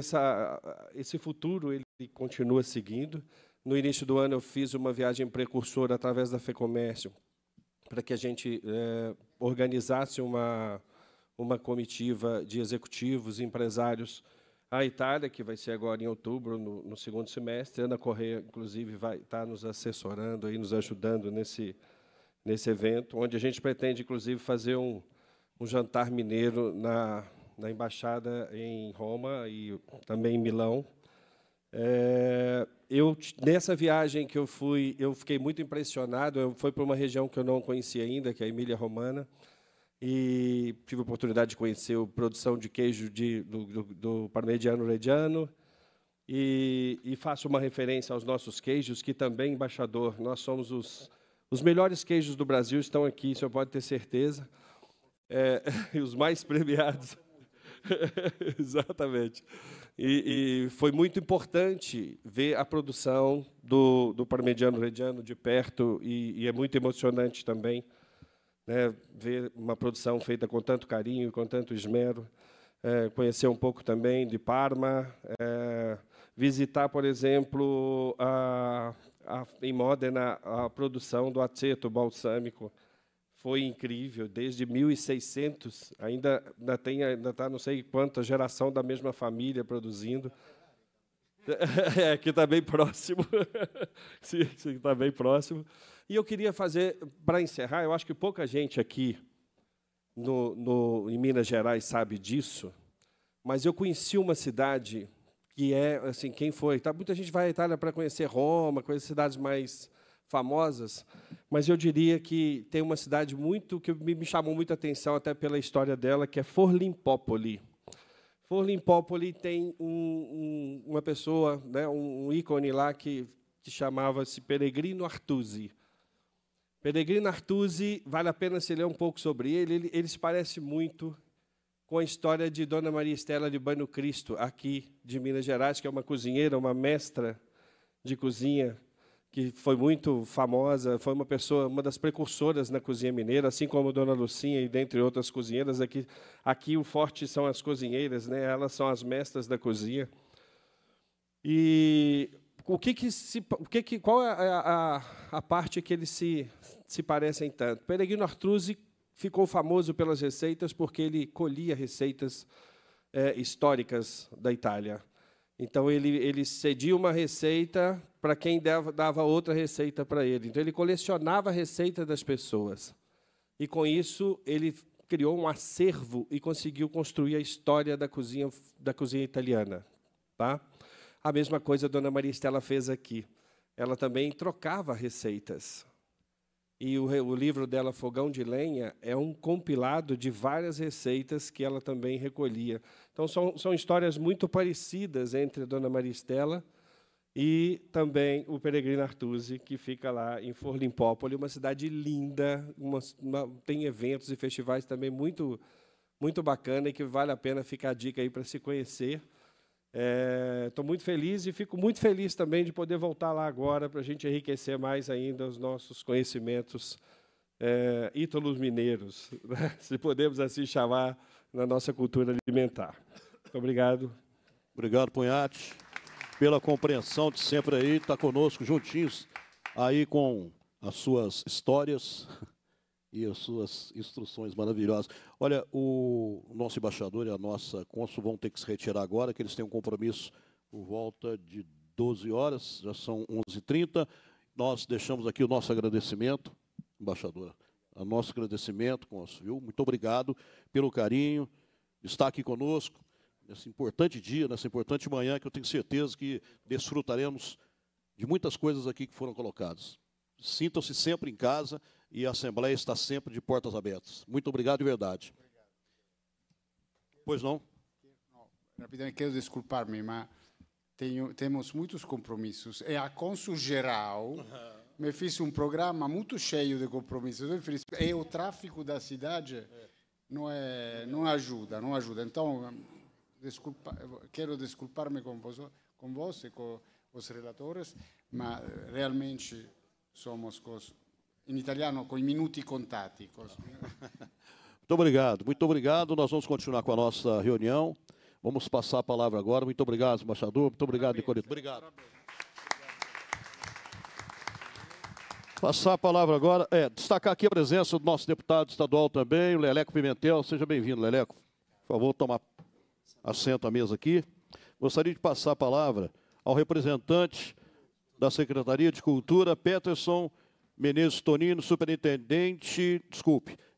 esse futuro ele continua seguindo. No início do ano, eu fiz uma viagem precursora através da FEComércio, para que a gente organizasse uma comitiva de executivos, empresários, a Itália, que vai ser agora em outubro, no segundo semestre. Ana Correia, inclusive, vai estar nos assessorando, aí, nos ajudando nesse evento, onde a gente pretende, inclusive, fazer um jantar mineiro na Embaixada em Roma e também em Milão. Nessa viagem que eu fui, eu fiquei muito impressionado. Eu fui para uma região que eu não conhecia ainda, que é a Emília-Romana, e tive a oportunidade de conhecer a produção de queijo do Parmigiano Reggiano, e faço uma referência aos nossos queijos, que também, embaixador, nós somos os melhores queijos do Brasil, estão aqui, o senhor pode ter certeza, e os mais premiados. Exatamente. E foi muito importante ver a produção do Parmigiano Reggiano de perto, e é muito emocionante também, né, ver uma produção feita com tanto carinho, com tanto esmero, conhecer um pouco também de Parma, visitar, por exemplo, em Modena, a produção do aceto balsâmico. Foi incrível, desde 1600, ainda está não sei quanta geração da mesma família produzindo. Aqui está bem próximo. Sim, está bem próximo. E eu queria fazer, para encerrar, eu acho que pouca gente aqui em Minas Gerais sabe disso, mas eu conheci uma cidade que é, assim, quem foi? Muita gente vai à Itália para conhecer Roma, conhecer cidades mais famosas, mas eu diria que tem uma cidade que me chamou muita atenção, até pela história dela, que é Forlimpópoli. Forlimpópoli tem uma pessoa, né, um ícone lá que chamava-se Peregrino Artusi. Peregrino Artusi, vale a pena se ler um pouco sobre ele. Ele se parece muito com a história de Dona Maria Estela de Banho Cristo, aqui de Minas Gerais, que é uma cozinheira, uma mestra de cozinha, que foi muito famosa, foi uma das precursoras na cozinha mineira, assim como Dona Lucinha e dentre outras cozinheiras. Aqui o forte são as cozinheiras, né? Elas são as mestras da cozinha. E qual é a parte que eles se parecem tanto? Peregrino Artusi ficou famoso pelas receitas porque ele colhia receitas históricas da Itália. Então, ele cedia uma receita para quem dava outra receita para ele. Então, ele colecionava a receita das pessoas. E, com isso, ele criou um acervo e conseguiu construir a história da cozinha italiana. Tá? A mesma coisa a Dona Maria Estela fez aqui. Ela também trocava receitas. E o livro dela, Fogão de Lenha, é um compilado de várias receitas que ela também recolhia. Então, são histórias muito parecidas entre a Dona Maria Estela e também o Peregrino Artusi, que fica lá em Forlimpópoli, uma cidade linda, tem eventos e festivais também muito, muito bacana, e que vale a pena ficar a dica aí para se conhecer. Estou muito feliz e fico muito feliz também de poder voltar lá agora para a gente enriquecer mais ainda os nossos conhecimentos ítalos mineiros, né? Se podemos assim chamar, na nossa cultura alimentar. Muito obrigado. Obrigado, Punhatti, pela compreensão de sempre aí, está conosco juntinhos aí com as suas histórias e as suas instruções maravilhosas. Olha, o nosso embaixador e a nossa cônsul vão ter que se retirar agora, que eles têm um compromisso por volta de 12 horas, já são 11h30. Nós deixamos aqui o nosso agradecimento, embaixadora, o nosso agradecimento, cônsul, viu? Muito obrigado pelo carinho, estar aqui conosco nesse importante dia, nessa importante manhã, que eu tenho certeza que desfrutaremos de muitas coisas aqui que foram colocadas. Sintam-se sempre em casa e a Assembleia está sempre de portas abertas. Muito obrigado de verdade. Obrigado. Pois não? Rapidamente, quero desculpar-me, mas temos muitos compromissos. E a Cônsul Geral me fez um programa muito cheio de compromissos. E o tráfego da cidade não ajuda. Então, quero desculpar-me com vós e com os relatores, mas realmente somos, em italiano, com minutos contados. Muito obrigado, nós vamos continuar com a nossa reunião. Vamos passar a palavra agora. Muito obrigado, embaixador. Muito obrigado, Nicolito. Obrigado. Passar a palavra agora. Destacar aqui a presença do nosso deputado estadual também, o Leleco Pimentel. Seja bem-vindo, Leleco. Por favor, tomar assento à mesa aqui. Gostaria de passar a palavra ao representante da Secretaria de Cultura, Peterson Menezes Tonino, superintendente,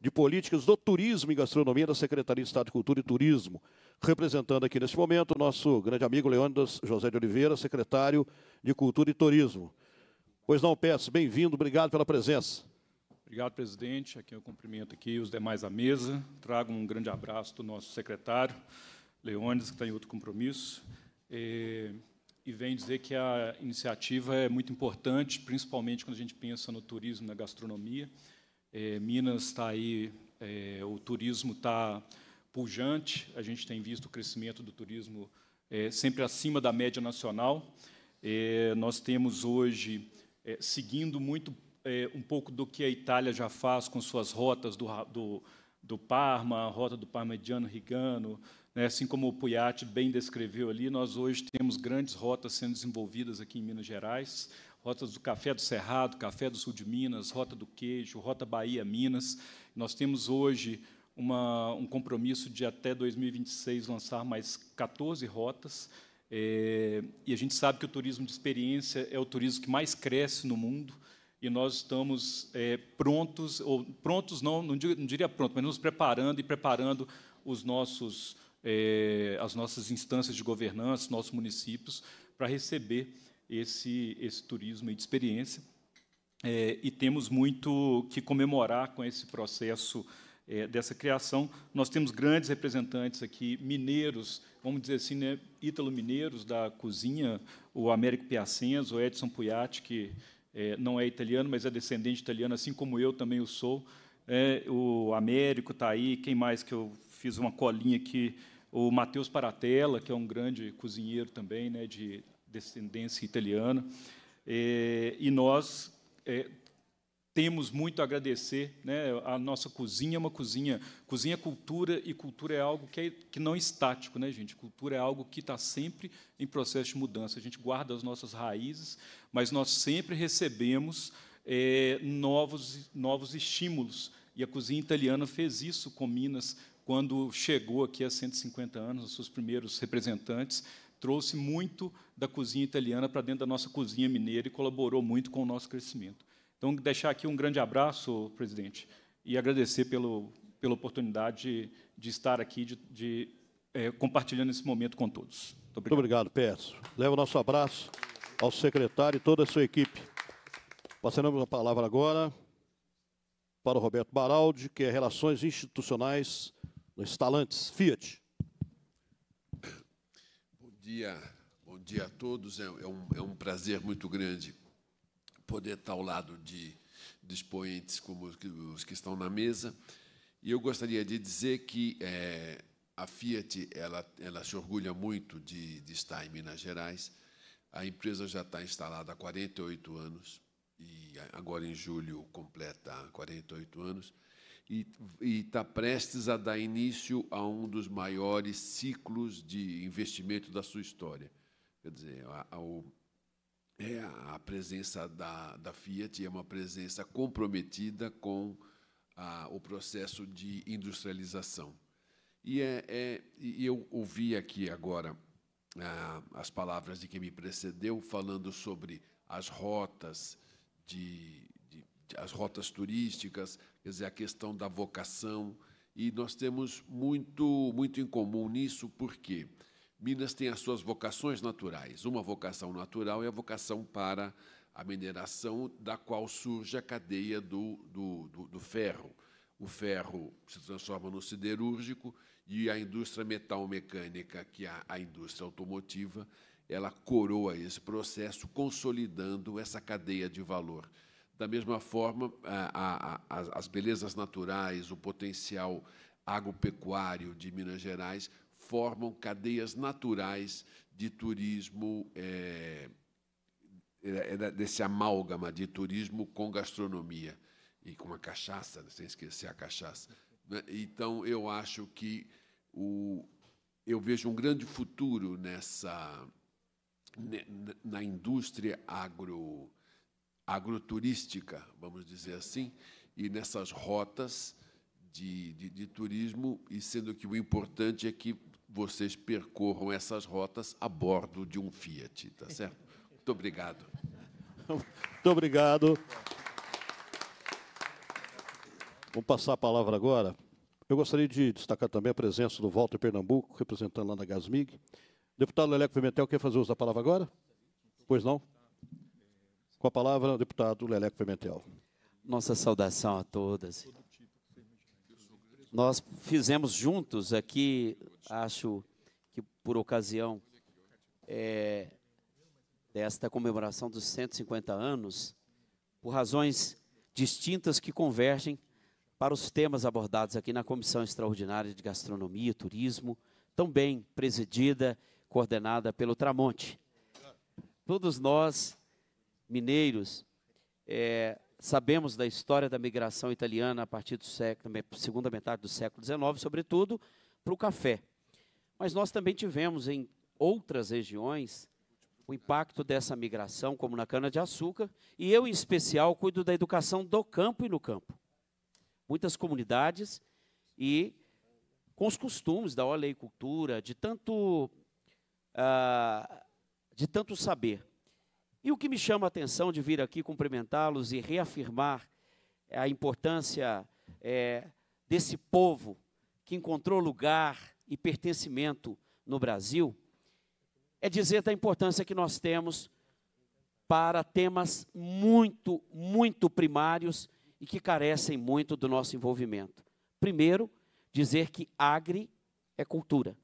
de Políticas do Turismo e Gastronomia da Secretaria de Estado de Cultura e Turismo. Representando aqui neste momento o nosso grande amigo Leônidas José de Oliveira, secretário de Cultura e Turismo. Pois não, peço, bem-vindo, obrigado pela presença. Obrigado, presidente. Aqui eu cumprimento aqui os demais à mesa. Trago um grande abraço do nosso secretário, Leônidas, que está em outro compromisso. E vem dizer que a iniciativa é muito importante, principalmente quando a gente pensa no turismo, na gastronomia. Minas está aí, o turismo está pujante, a gente tem visto o crescimento do turismo sempre acima da média nacional. Nós temos hoje, seguindo muito um pouco do que a Itália já faz com suas rotas do Parma, a rota do Parmigiano Reggiano, né, assim como o Pugliatti bem descreveu ali, nós hoje temos grandes rotas sendo desenvolvidas aqui em Minas Gerais, rotas do Café do Cerrado, Café do Sul de Minas, Rota do Queijo, Rota Bahia-Minas. Nós temos hoje um compromisso de, até 2026, lançar mais 14 rotas. E a gente sabe que o turismo de experiência é o turismo que mais cresce no mundo, e nós estamos não diria pronto, mas nos preparando e preparando os nossos, as nossas instâncias de governança, nossos municípios, para receber esse turismo de experiência. E temos muito que comemorar com esse processo dessa criação. Nós temos grandes representantes aqui, mineiros, vamos dizer assim, né, ítalo-mineiros da cozinha, o Américo Piacenzo, o Edson Pugliatti, que não é italiano, mas é descendente de italiano, assim como eu também o sou. O Américo está aí, quem mais que eu fiz uma colinha aqui? O Matheus Paratella, que é um grande cozinheiro também, né, de descendência italiana. E nós temos muito a agradecer, né? A nossa cozinha é uma cozinha é cultura, e cultura é algo que não é estático, né, gente? Cultura é algo que está sempre em processo de mudança. A gente guarda as nossas raízes, mas nós sempre recebemos novos estímulos. E a cozinha italiana fez isso com Minas, quando chegou aqui há 150 anos, os seus primeiros representantes, trouxe muito da cozinha italiana para dentro da nossa cozinha mineira e colaborou muito com o nosso crescimento. Então, deixar aqui um grande abraço, presidente, e agradecer pela oportunidade de estar aqui, compartilhando esse momento com todos. Muito obrigado, Peço. Leva o nosso abraço ao secretário e toda a sua equipe. Passaremos a palavra agora para o Roberto Baraldi, que é Relações Institucionais do Estalantes Fiat. Bom dia a todos. É um prazer muito grande poder estar ao lado de expoentes como os que estão na mesa. E eu gostaria de dizer que a Fiat ela se orgulha muito de estar em Minas Gerais. A empresa já está instalada há 48 anos, e agora, em julho, completa 48 anos, e está prestes a dar início a um dos maiores ciclos de investimento da sua história. Quer dizer, a presença da Fiat é uma presença comprometida com o processo de industrialização. E eu ouvi aqui agora as palavras de quem me precedeu, falando sobre as rotas, as rotas turísticas, quer dizer, a questão da vocação. e nós temos muito em comum nisso, porque Minas tem as suas vocações naturais. Uma vocação natural é a vocação para a mineração, da qual surge a cadeia do ferro. O ferro se transforma no siderúrgico e a indústria metal-mecânica, que é a indústria automotiva, ela coroa esse processo, consolidando essa cadeia de valor. Da mesma forma, as belezas naturais, o potencial agropecuário de Minas Gerais formam cadeias naturais de turismo, desse amálgama de turismo com gastronomia e com a cachaça, sem esquecer a cachaça. Então, eu acho que eu vejo um grande futuro na indústria agroturística, vamos dizer assim, e nessas rotas de turismo, e sendo que o importante é que vocês percorram essas rotas a bordo de um Fiat, tá certo? Muito obrigado. Muito obrigado. Vamos passar a palavra agora. Eu gostaria de destacar também a presença do Walter Pernambuco, representando lá na Gasmig. Deputado Leleco Pimentel, quer fazer uso da palavra agora? Pois não? Com a palavra, o deputado Leleco Pimentel. Nossa saudação a todas. Nós fizemos juntos aqui, acho que por ocasião desta comemoração dos 150 anos, por razões distintas que convergem para os temas abordados aqui na Comissão Extraordinária de Gastronomia e Turismo, tão bem presidida, coordenada pelo Tramonte. Todos nós, mineiros, sabemos da história da migração italiana a partir do segunda metade do século XIX, sobretudo para o café. Mas nós também tivemos em outras regiões o impacto dessa migração, como na cana-de-açúcar, e eu, em especial, cuido da educação do campo e no campo. Muitas comunidades e com os costumes da oleicultura, de tanto saber. E o que me chama a atenção de vir aqui cumprimentá-los e reafirmar a importância desse povo que encontrou lugar e pertencimento no Brasil, é dizer da importância que nós temos para temas muito, muito primários e que carecem muito do nosso envolvimento. Primeiro, dizer que agri é cultura.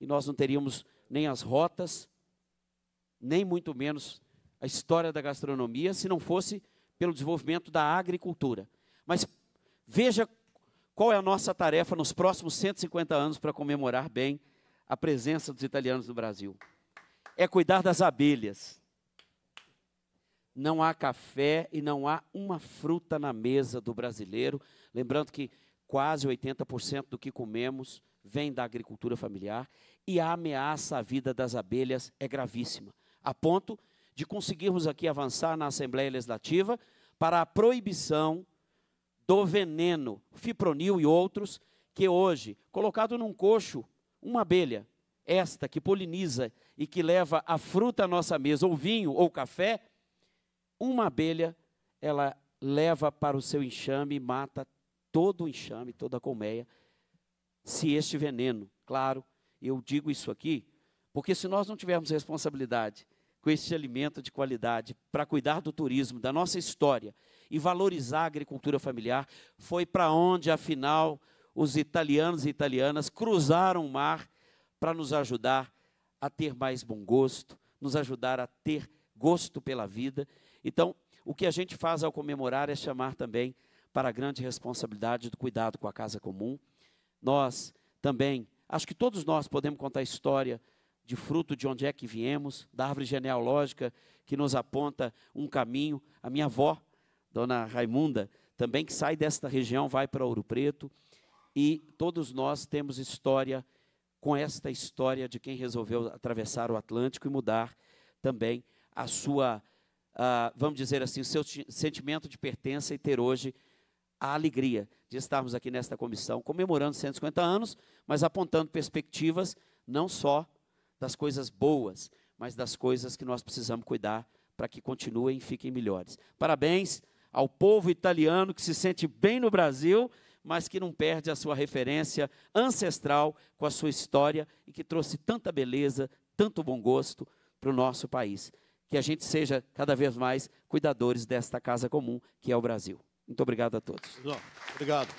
E nós não teríamos nem as rotas, nem muito menos a história da gastronomia, se não fosse pelo desenvolvimento da agricultura. Mas veja qual é a nossa tarefa nos próximos 150 anos para comemorar bem a presença dos italianos no Brasil. É cuidar das abelhas. Não há café e não há uma fruta na mesa do brasileiro. Lembrando que quase 80% do que comemos vem da agricultura familiar, e a ameaça à vida das abelhas é gravíssima, a ponto de conseguirmos aqui avançar na Assembleia Legislativa para a proibição do veneno, fipronil e outros, que hoje, colocado num coxo, uma abelha, esta que poliniza e que leva a fruta à nossa mesa, ou vinho, ou café, uma abelha, ela leva para o seu enxame e mata todo o enxame, toda a colmeia, se este veneno, claro, eu digo isso aqui, porque se nós não tivermos responsabilidade com este alimento de qualidade, para cuidar do turismo, da nossa história e valorizar a agricultura familiar, foi para onde, afinal, os italianos e italianas cruzaram o mar para nos ajudar a ter mais bom gosto, nos ajudar a ter gosto pela vida. Então, o que a gente faz ao comemorar é chamar também para a grande responsabilidade do cuidado com a casa comum. Nós também, acho que todos nós podemos contar a história de fruto de onde é que viemos, da árvore genealógica que nos aponta um caminho. A minha avó, dona Raimunda, também que sai desta região, vai para Ouro Preto, e todos nós temos história com esta história de quem resolveu atravessar o Atlântico e mudar também a sua, vamos dizer assim, o seu sentimento de pertença e ter hoje a alegria de estarmos aqui nesta comissão, comemorando 150 anos, mas apontando perspectivas não só das coisas boas, mas das coisas que nós precisamos cuidar para que continuem e fiquem melhores. Parabéns ao povo italiano que se sente bem no Brasil, mas que não perde a sua referência ancestral com a sua história e que trouxe tanta beleza, tanto bom gosto para o nosso país. Que a gente seja cada vez mais cuidadores desta casa comum que é o Brasil. Muito obrigado a todos. Obrigado.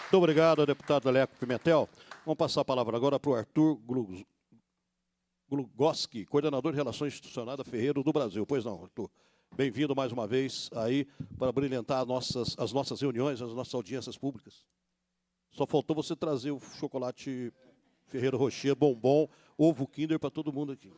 Muito obrigado, deputado Aleco Pimentel. Vamos passar a palavra agora para o Arthur Glugoski, coordenador de Relações Institucionais da Ferreiro do Brasil. Pois não, Arthur. Bem-vindo mais uma vez aí para brilhantar as nossas reuniões, as nossas audiências públicas. Só faltou você trazer o chocolate Ferreiro Rocher, bombom, ovo Kinder para todo mundo aqui.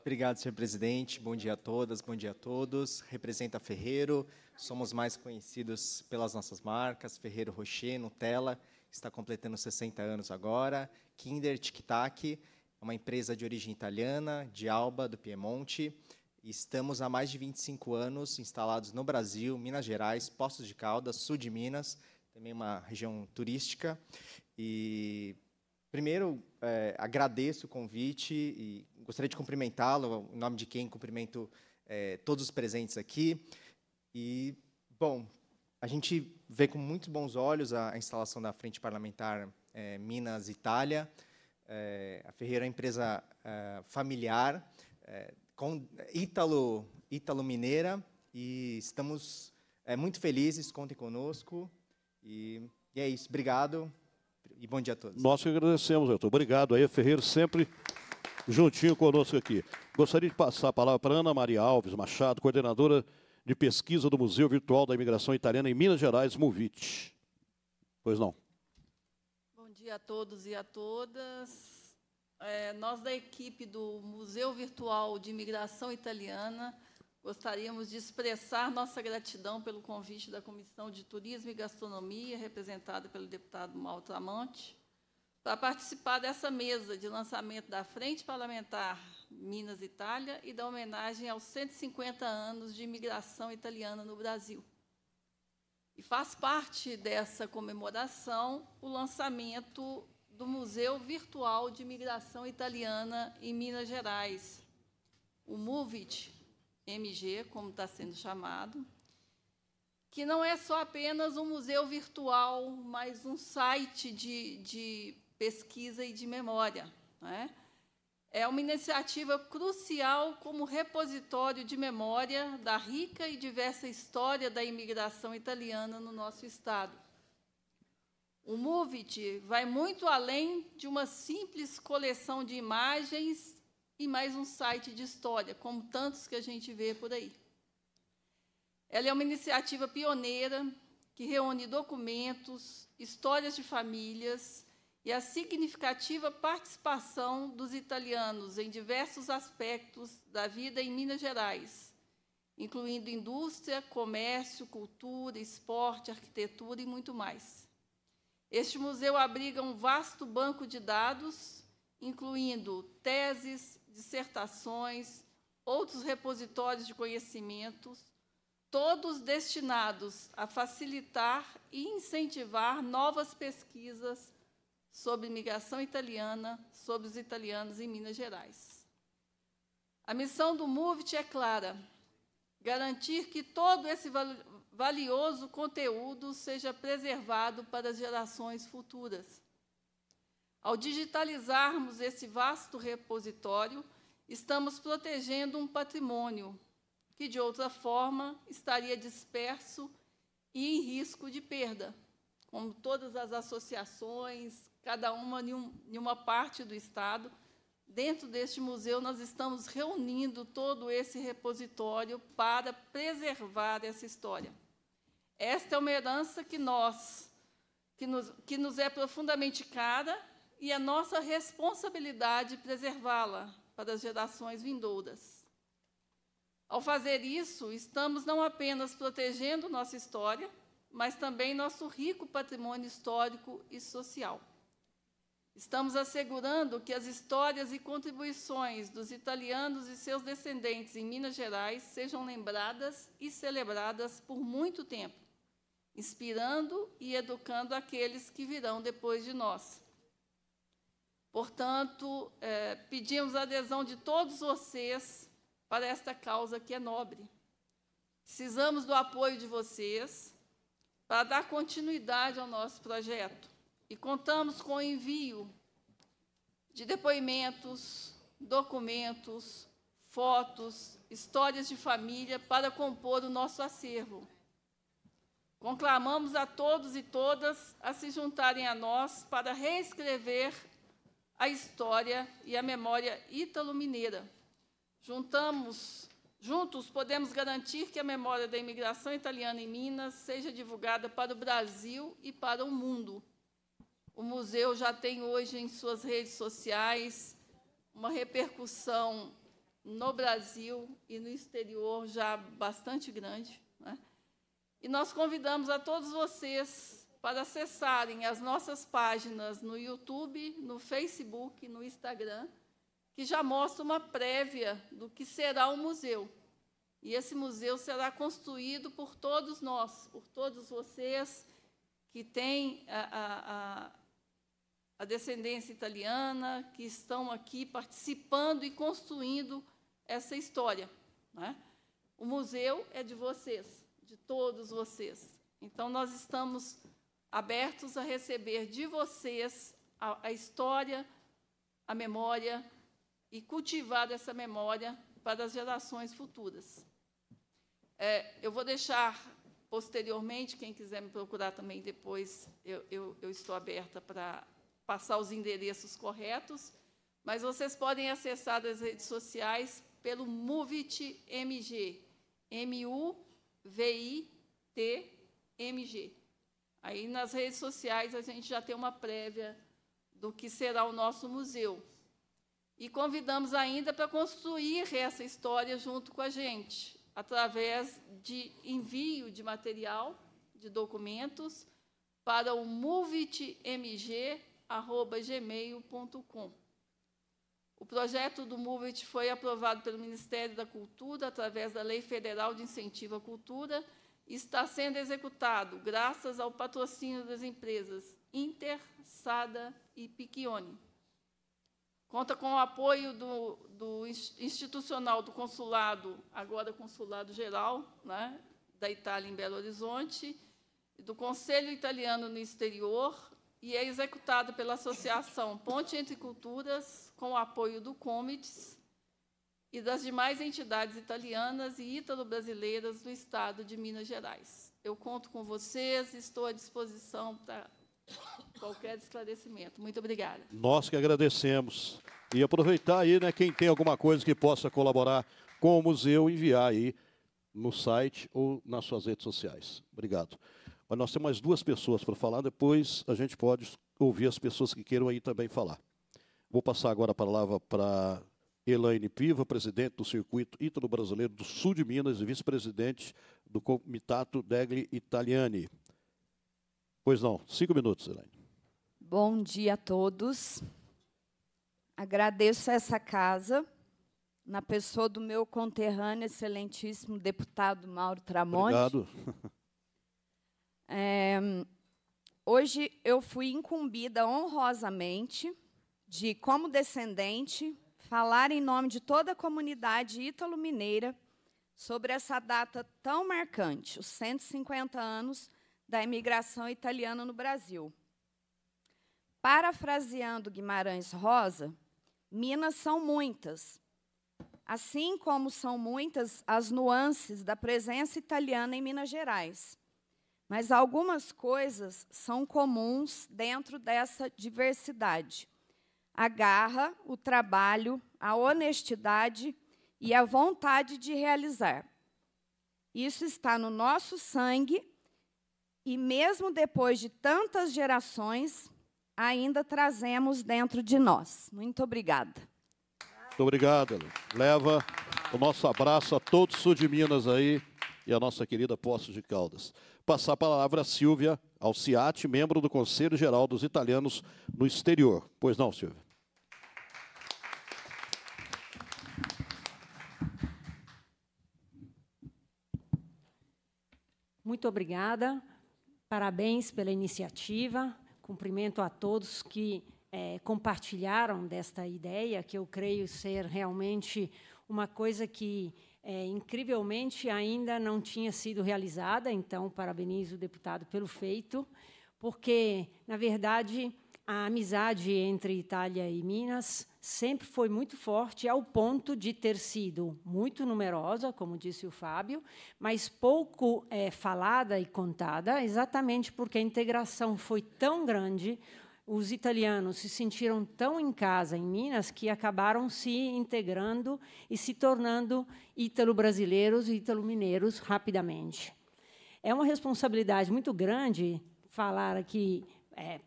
Obrigado, senhor presidente. Bom dia a todas, bom dia a todos. Representa Ferreiro, somos mais conhecidos pelas nossas marcas, Ferreiro Rocher, Nutella, está completando 60 anos agora, Kinder, Tic Tac, uma empresa de origem italiana, de Alba, do Piemonte. Estamos há mais de 25 anos instalados no Brasil, Minas Gerais, Poços de Caldas, sul de Minas, também uma região turística. E, primeiro, agradeço o convite e gostaria de cumprimentá-lo, em nome de quem cumprimento todos os presentes aqui. E, bom, a gente vê com muitos bons olhos a instalação da Frente Parlamentar Minas Itália. A Ferreiro é uma empresa familiar, Ítalo-mineira, e estamos muito felizes, contem conosco, e é isso, obrigado, e bom dia a todos. Nós que agradecemos, Arthur, obrigado aí, Ferreiro, sempre juntinho conosco aqui. Gostaria de passar a palavra para Ana Maria Alves Machado, coordenadora de pesquisa do Museu Virtual da Imigração Italiana em Minas Gerais, MUVIT. Pois não. Bom dia a todos e a todas. Nós, da equipe do Museu Virtual de Imigração Italiana, gostaríamos de expressar nossa gratidão pelo convite da Comissão de Turismo e Gastronomia, representada pelo deputado Maltramonte, para participar dessa mesa de lançamento da Frente Parlamentar Minas Itália e da homenagem aos 150 anos de imigração italiana no Brasil. E faz parte dessa comemoração o lançamento do Museu Virtual de Imigração Italiana em Minas Gerais, o MUVIT, MG, como está sendo chamado, que não é só apenas um museu virtual, mas um site de pesquisa e de memória, né? É uma iniciativa crucial como repositório de memória da rica e diversa história da imigração italiana no nosso estado. O MUVIT vai muito além de uma simples coleção de imagens e mais um site de história, como tantos que a gente vê por aí. Ela é uma iniciativa pioneira que reúne documentos, histórias de famílias e a significativa participação dos italianos em diversos aspectos da vida em Minas Gerais, incluindo indústria, comércio, cultura, esporte, arquitetura e muito mais. Este museu abriga um vasto banco de dados, incluindo teses, dissertações, outros repositórios de conhecimentos, todos destinados a facilitar e incentivar novas pesquisas sobre imigração italiana, sobre os italianos em Minas Gerais. A missão do MUVIT é clara: garantir que todo esse valioso conteúdo seja preservado para as gerações futuras. Ao digitalizarmos esse vasto repositório, estamos protegendo um patrimônio que, de outra forma, estaria disperso e em risco de perda, como todas as associações, cada uma em uma parte do Estado. Dentro deste museu, nós estamos reunindo todo esse repositório para preservar essa história. Esta é uma herança que nos é profundamente cara e é nossa responsabilidade preservá-la para as gerações vindouras. Ao fazer isso, estamos não apenas protegendo nossa história, mas também nosso rico patrimônio histórico e social. Estamos assegurando que as histórias e contribuições dos italianos e seus descendentes em Minas Gerais sejam lembradas e celebradas por muito tempo, inspirando e educando aqueles que virão depois de nós. Portanto, pedimos a adesão de todos vocês para esta causa que é nobre. Precisamos do apoio de vocês, para dar continuidade ao nosso projeto. E contamos com o envio de depoimentos, documentos, fotos, histórias de família para compor o nosso acervo. Conclamamos a todos e todas a se juntarem a nós para reescrever a história e a memória ítalo-mineira. Juntos podemos garantir que a memória da imigração italiana em Minas seja divulgada para o Brasil e para o mundo. O museu já tem hoje em suas redes sociais uma repercussão no Brasil e no exterior já bastante grande, né? E nós convidamos a todos vocês para acessarem as nossas páginas no YouTube, no Facebook, no Instagram, que já mostra uma prévia do que será o museu. E esse museu será construído por todos nós, por todos vocês que têm a descendência italiana, que estão aqui participando e construindo essa história, né? O museu é de vocês, de todos vocês. Então, nós estamos abertos a receber de vocês a história, a memória, e cultivar essa memória para as gerações futuras. Eu vou deixar posteriormente, quem quiser me procurar também depois, eu estou aberta para passar os endereços corretos, mas vocês podem acessar as redes sociais pelo MUVIT MG, MUVIT MG. Aí, nas redes sociais, a gente já tem uma prévia do que será o nosso museu. E convidamos ainda para construir essa história junto com a gente, através de envio de material, de documentos, para o muvitmg@gmail.com. O projeto do MUVIT foi aprovado pelo Ministério da Cultura, através da Lei Federal de Incentivo à Cultura, e está sendo executado graças ao patrocínio das empresas Inter, Sada e Picchioni. Conta com o apoio do institucional do consulado, agora consulado geral, né, da Itália em Belo Horizonte, do Conselho Italiano no Exterior, e é executado pela Associação Ponte Entre Culturas, com o apoio do Comites e das demais entidades italianas e ítalo-brasileiras do Estado de Minas Gerais. Eu conto com vocês, estou à disposição para qualquer esclarecimento. Muito obrigada. Nós que agradecemos. E aproveitar aí, né, quem tem alguma coisa que possa colaborar com o museu, enviar aí no site ou nas suas redes sociais. Obrigado. Mas nós temos mais duas pessoas para falar, depois a gente pode ouvir as pessoas que queiram aí também falar. Vou passar agora a palavra para Elaine Piva, presidente do Circuito Ítalo-Brasileiro do Sul de Minas e vice-presidente do Comitato degli Italiani. Pois não, 5 minutos, Elaine. Bom dia a todos. Agradeço a essa casa, na pessoa do meu conterrâneo, excelentíssimo deputado Mauro Tramonte. Obrigado. Hoje eu fui incumbida honrosamente de, como descendente, falar em nome de toda a comunidade ítalo-mineira sobre essa data tão marcante, os 150 anos da imigração italiana no Brasil. Parafraseando Guimarães Rosa, Minas são muitas, assim como são muitas as nuances da presença italiana em Minas Gerais. Mas algumas coisas são comuns dentro dessa diversidade. A garra, o trabalho, a honestidade e a vontade de realizar. Isso está no nosso sangue. E, mesmo depois de tantas gerações, ainda trazemos dentro de nós. Muito obrigada. Muito obrigado. Leva o nosso abraço a todo o sul de Minas aí e a nossa querida Poços de Caldas. Passar a palavra a Silvia Alciati, membro do Conselho Geral dos Italianos no Exterior. Pois não, Silvia. Muito obrigada. Parabéns pela iniciativa, cumprimento a todos que compartilharam desta ideia, que eu creio ser realmente uma coisa que Incrivelmente, ainda não tinha sido realizada, então parabenizo o deputado pelo feito, porque, na verdade, a amizade entre Itália e Minas sempre foi muito forte, ao ponto de ter sido muito numerosa, como disse o Fábio, mas pouco falada e contada, exatamente porque a integração foi tão grande. Os italianos se sentiram tão em casa em Minas que acabaram se integrando e se tornando ítalo-brasileiros e ítalo-mineiros rapidamente. É uma responsabilidade muito grande falar aqui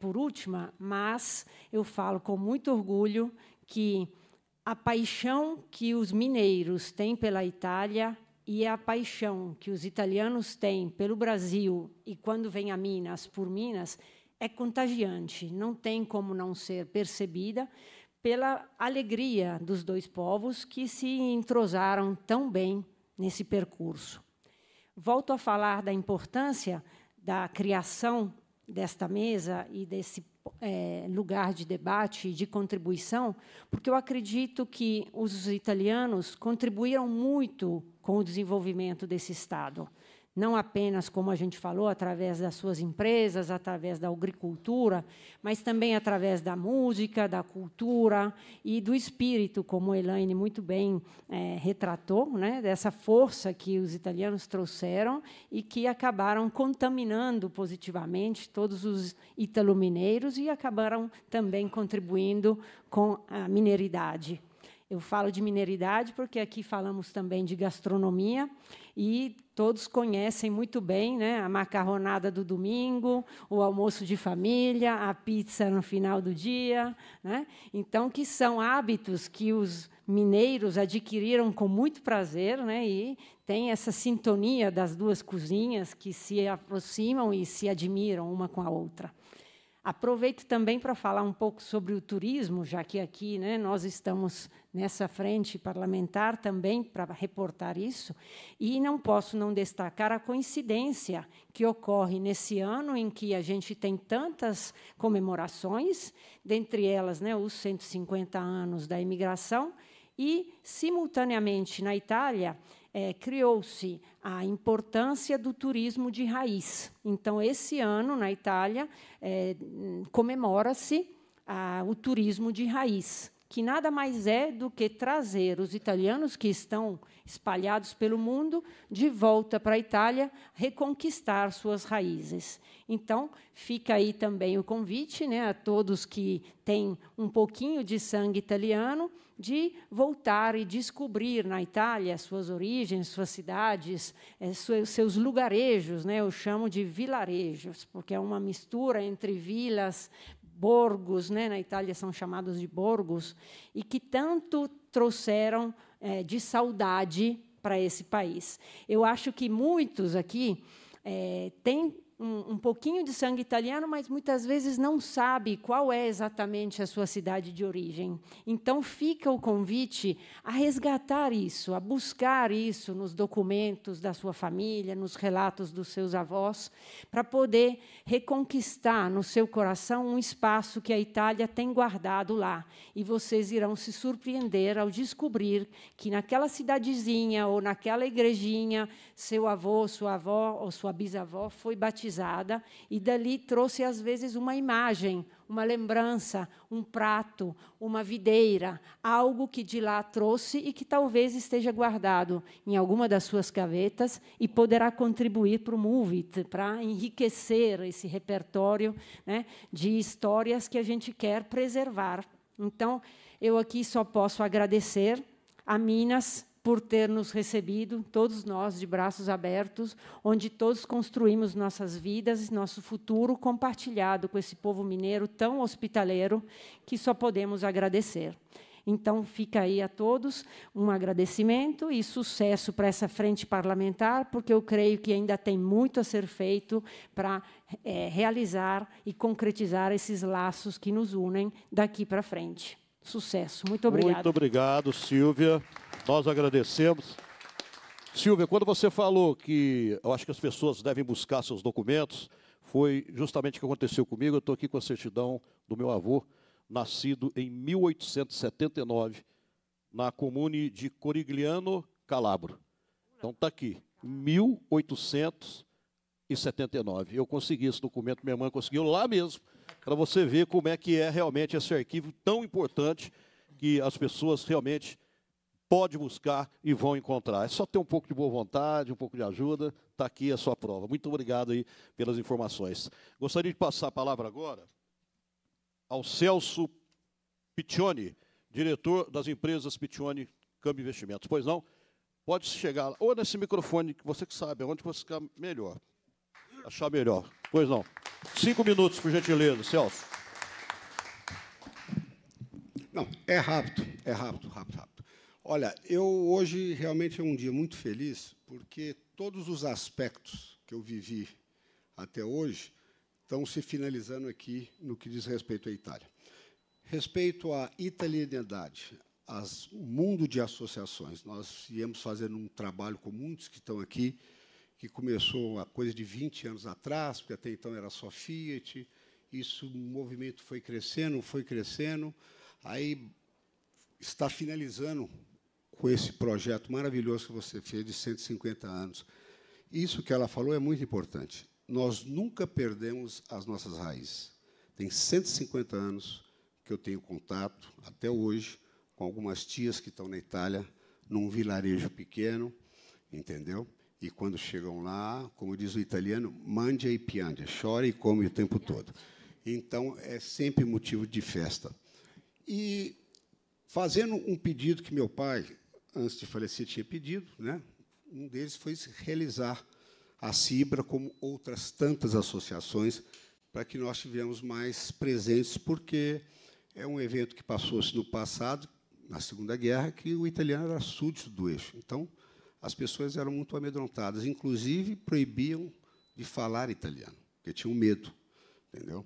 por última, mas eu falo com muito orgulho que a paixão que os mineiros têm pela Itália e a paixão que os italianos têm pelo Brasil e, quando vem a Minas, por Minas, é contagiante, não tem como não ser percebida pela alegria dos dois povos que se entrosaram tão bem nesse percurso. Volto a falar da importância da criação desta mesa e desse lugar de debate e de contribuição, porque eu acredito que os italianos contribuíram muito com o desenvolvimento desse Estado. Não apenas, como a gente falou, através das suas empresas, através da agricultura, mas também através da música, da cultura e do espírito, como Elaine muito bem retratou, né, dessa força que os italianos trouxeram e que acabaram contaminando positivamente todos os ítalo-mineiros e acabaram também contribuindo com a mineridade. Eu falo de mineridade porque aqui falamos também de gastronomia e todos conhecem muito bem, né, a macarronada do domingo, o almoço de família, a pizza no final do dia, né? Então, que são hábitos que os mineiros adquiriram com muito prazer, né, e tem essa sintonia das duas cozinhas que se aproximam e se admiram uma com a outra. Aproveito também para falar um pouco sobre o turismo, já que aqui, né, nós estamos nessa frente parlamentar também para reportar isso, e não posso não destacar a coincidência que ocorre nesse ano em que a gente tem tantas comemorações, dentre elas, né, os 150 anos da imigração, e, simultaneamente, na Itália, criou-se a importância do turismo de raiz. Então, esse ano, na Itália, comemora-se o turismo de raiz, que nada mais é do que trazer os italianos que estão espalhados pelo mundo de volta para a Itália, reconquistar suas raízes. Então, fica aí também o convite, né, a todos que têm um pouquinho de sangue italiano, de voltar e descobrir na Itália suas origens, suas cidades, seus lugarejos, né? Eu chamo de vilarejos, porque é uma mistura entre vilas, borgos, né? Na Itália são chamados de borgos, e que tanto trouxeram de saudade para esse país. Eu acho que muitos aqui têm um pouquinho de sangue italiano, mas muitas vezes não sabe qual é exatamente a sua cidade de origem. Então, fica o convite a resgatar isso, a buscar isso nos documentos da sua família, nos relatos dos seus avós, para poder reconquistar no seu coração um espaço que a Itália tem guardado lá. E vocês irão se surpreender ao descobrir que naquela cidadezinha ou naquela igrejinha, seu avô, sua avó ou sua bisavó foi batizado, e dali trouxe, às vezes, uma imagem, uma lembrança, um prato, uma videira, algo que de lá trouxe e que talvez esteja guardado em alguma das suas gavetas e poderá contribuir para o MUVIT, para enriquecer esse repertório, né, de histórias que a gente quer preservar. Então, eu aqui só posso agradecer a Minas por ter nos recebido, todos nós, de braços abertos, onde todos construímos nossas vidas e nosso futuro compartilhado com esse povo mineiro tão hospitaleiro que só podemos agradecer. Então, fica aí a todos um agradecimento e sucesso para essa frente parlamentar, porque eu creio que ainda tem muito a ser feito para realizar e concretizar esses laços que nos unem daqui para frente. Sucesso. Muito obrigado. Muito obrigado, Silvia. Nós agradecemos. Silvia, quando você falou que eu acho que as pessoas devem buscar seus documentos, foi justamente o que aconteceu comigo. Eu estou aqui com a certidão do meu avô, nascido em 1879, na comune de Corigliano Calabro. Então está aqui, 1879. Eu consegui esse documento, minha mãe conseguiu lá mesmo, para você ver como é que é realmente esse arquivo tão importante que as pessoas realmente podem buscar e vão encontrar. É só ter um pouco de boa vontade, um pouco de ajuda, está aqui a sua prova. Muito obrigado aí pelas informações. Gostaria de passar a palavra agora ao Celso Piccioni, diretor das empresas Piccioni Câmbio Investimentos. Pois não? Pode chegar, ou nesse microfone, que você que sabe, onde você ficar melhor, achar melhor. Pois não. 5 minutos, por gentileza, Celso. Não, é rápido. Olha, eu hoje realmente é um dia muito feliz, porque todos os aspectos que eu vivi até hoje estão se finalizando aqui no que diz respeito à Itália. Respeito à italianidade, ao mundo de associações, nós íamos fazendo um trabalho com muitos que estão aqui, que começou há coisa de 20 anos atrás, porque até então era só Fiat, isso, o movimento foi crescendo, aí está finalizando com esse projeto maravilhoso que você fez de 150 anos. Isso que ela falou é muito importante. Nós nunca perdemos as nossas raízes. Tem 150 anos que eu tenho contato, até hoje, com algumas tias que estão na Itália, num vilarejo pequeno, entendeu? E quando chegam lá, como diz o italiano, mangia e piangia, chora e come o tempo todo. Então, é sempre motivo de festa. E, fazendo um pedido que meu pai, antes de falecer, tinha pedido, né? Um deles foi realizar a CIBRA, como outras tantas associações, para que nós tivemos mais presentes, porque é um evento que passou-se no passado, na Segunda Guerra, que o italiano era súdito do eixo. Então, as pessoas eram muito amedrontadas, inclusive proibiam de falar italiano, porque tinham medo, entendeu?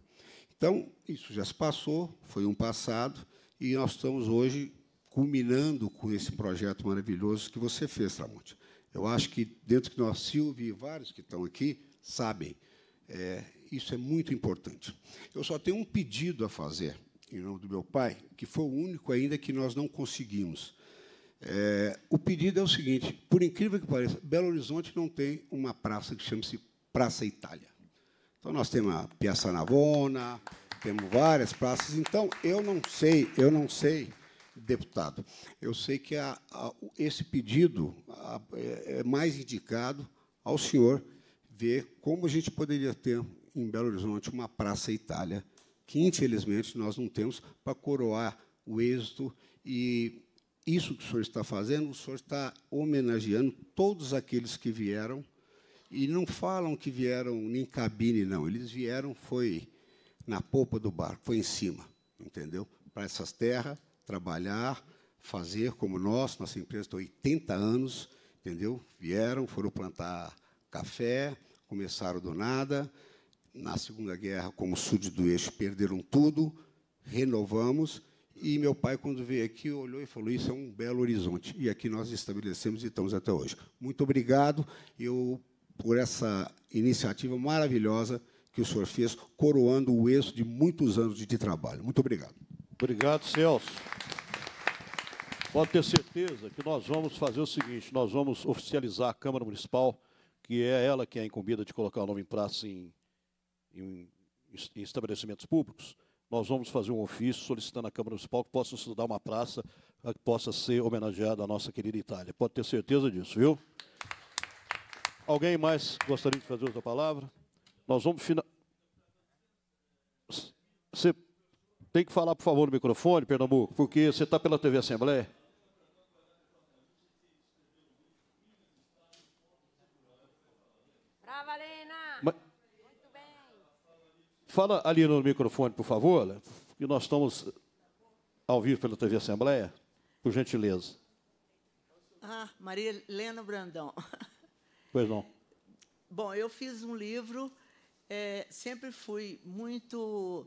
Então, isso já se passou, foi um passado, e nós estamos hoje culminando com esse projeto maravilhoso que você fez, Tramonte. Eu acho que, dentro que nós, Silvio e vários que estão aqui, sabem, isso é muito importante. Eu só tenho um pedido a fazer, em nome do meu pai, que foi o único ainda que nós não conseguimos. O pedido é o seguinte, por incrível que pareça, Belo Horizonte não tem uma praça que chama-se Praça Itália. Então, nós temos a Piazza Navona, temos várias praças. Então, eu não sei, deputado, eu sei que esse pedido é mais indicado ao senhor ver como a gente poderia ter, em Belo Horizonte, uma Praça Itália, que, infelizmente, nós não temos para coroar o êxito. E isso que o senhor está fazendo, o senhor está homenageando todos aqueles que vieram, e não falam que vieram nem cabine, não. Eles vieram, foi na popa do barco, foi em cima, entendeu? Para essas terras, trabalhar, fazer como nós, nossa empresa tem 80 anos, entendeu? Vieram, foram plantar café, começaram do nada. Na Segunda Guerra, como súdito do eixo, perderam tudo, renovamos, e meu pai, quando veio aqui, olhou e falou, isso é um Belo Horizonte. E aqui nós estabelecemos e estamos até hoje. Muito obrigado por essa iniciativa maravilhosa que o senhor fez, coroando o êxito de muitos anos de trabalho. Muito obrigado. Obrigado, Celso. Pode ter certeza que nós vamos fazer o seguinte, nós vamos oficializar a Câmara Municipal, que é ela que é incumbida de colocar o nome em praça em estabelecimentos públicos. Nós vamos fazer um ofício solicitando à Câmara Municipal que possa estudar uma praça que possa ser homenageada à nossa querida Itália. Pode ter certeza disso, viu? Alguém mais gostaria de fazer outra palavra? Nós vamos Você tem que falar, por favor, no microfone, Pernambuco, porque você está pela TV Assembleia. Brava, Lena! Fala ali no microfone, por favor, que nós estamos ao vivo pela TV Assembleia, por gentileza. Ah, Maria Helena Brandão. Pois não. Bom, eu fiz um livro, sempre fui muito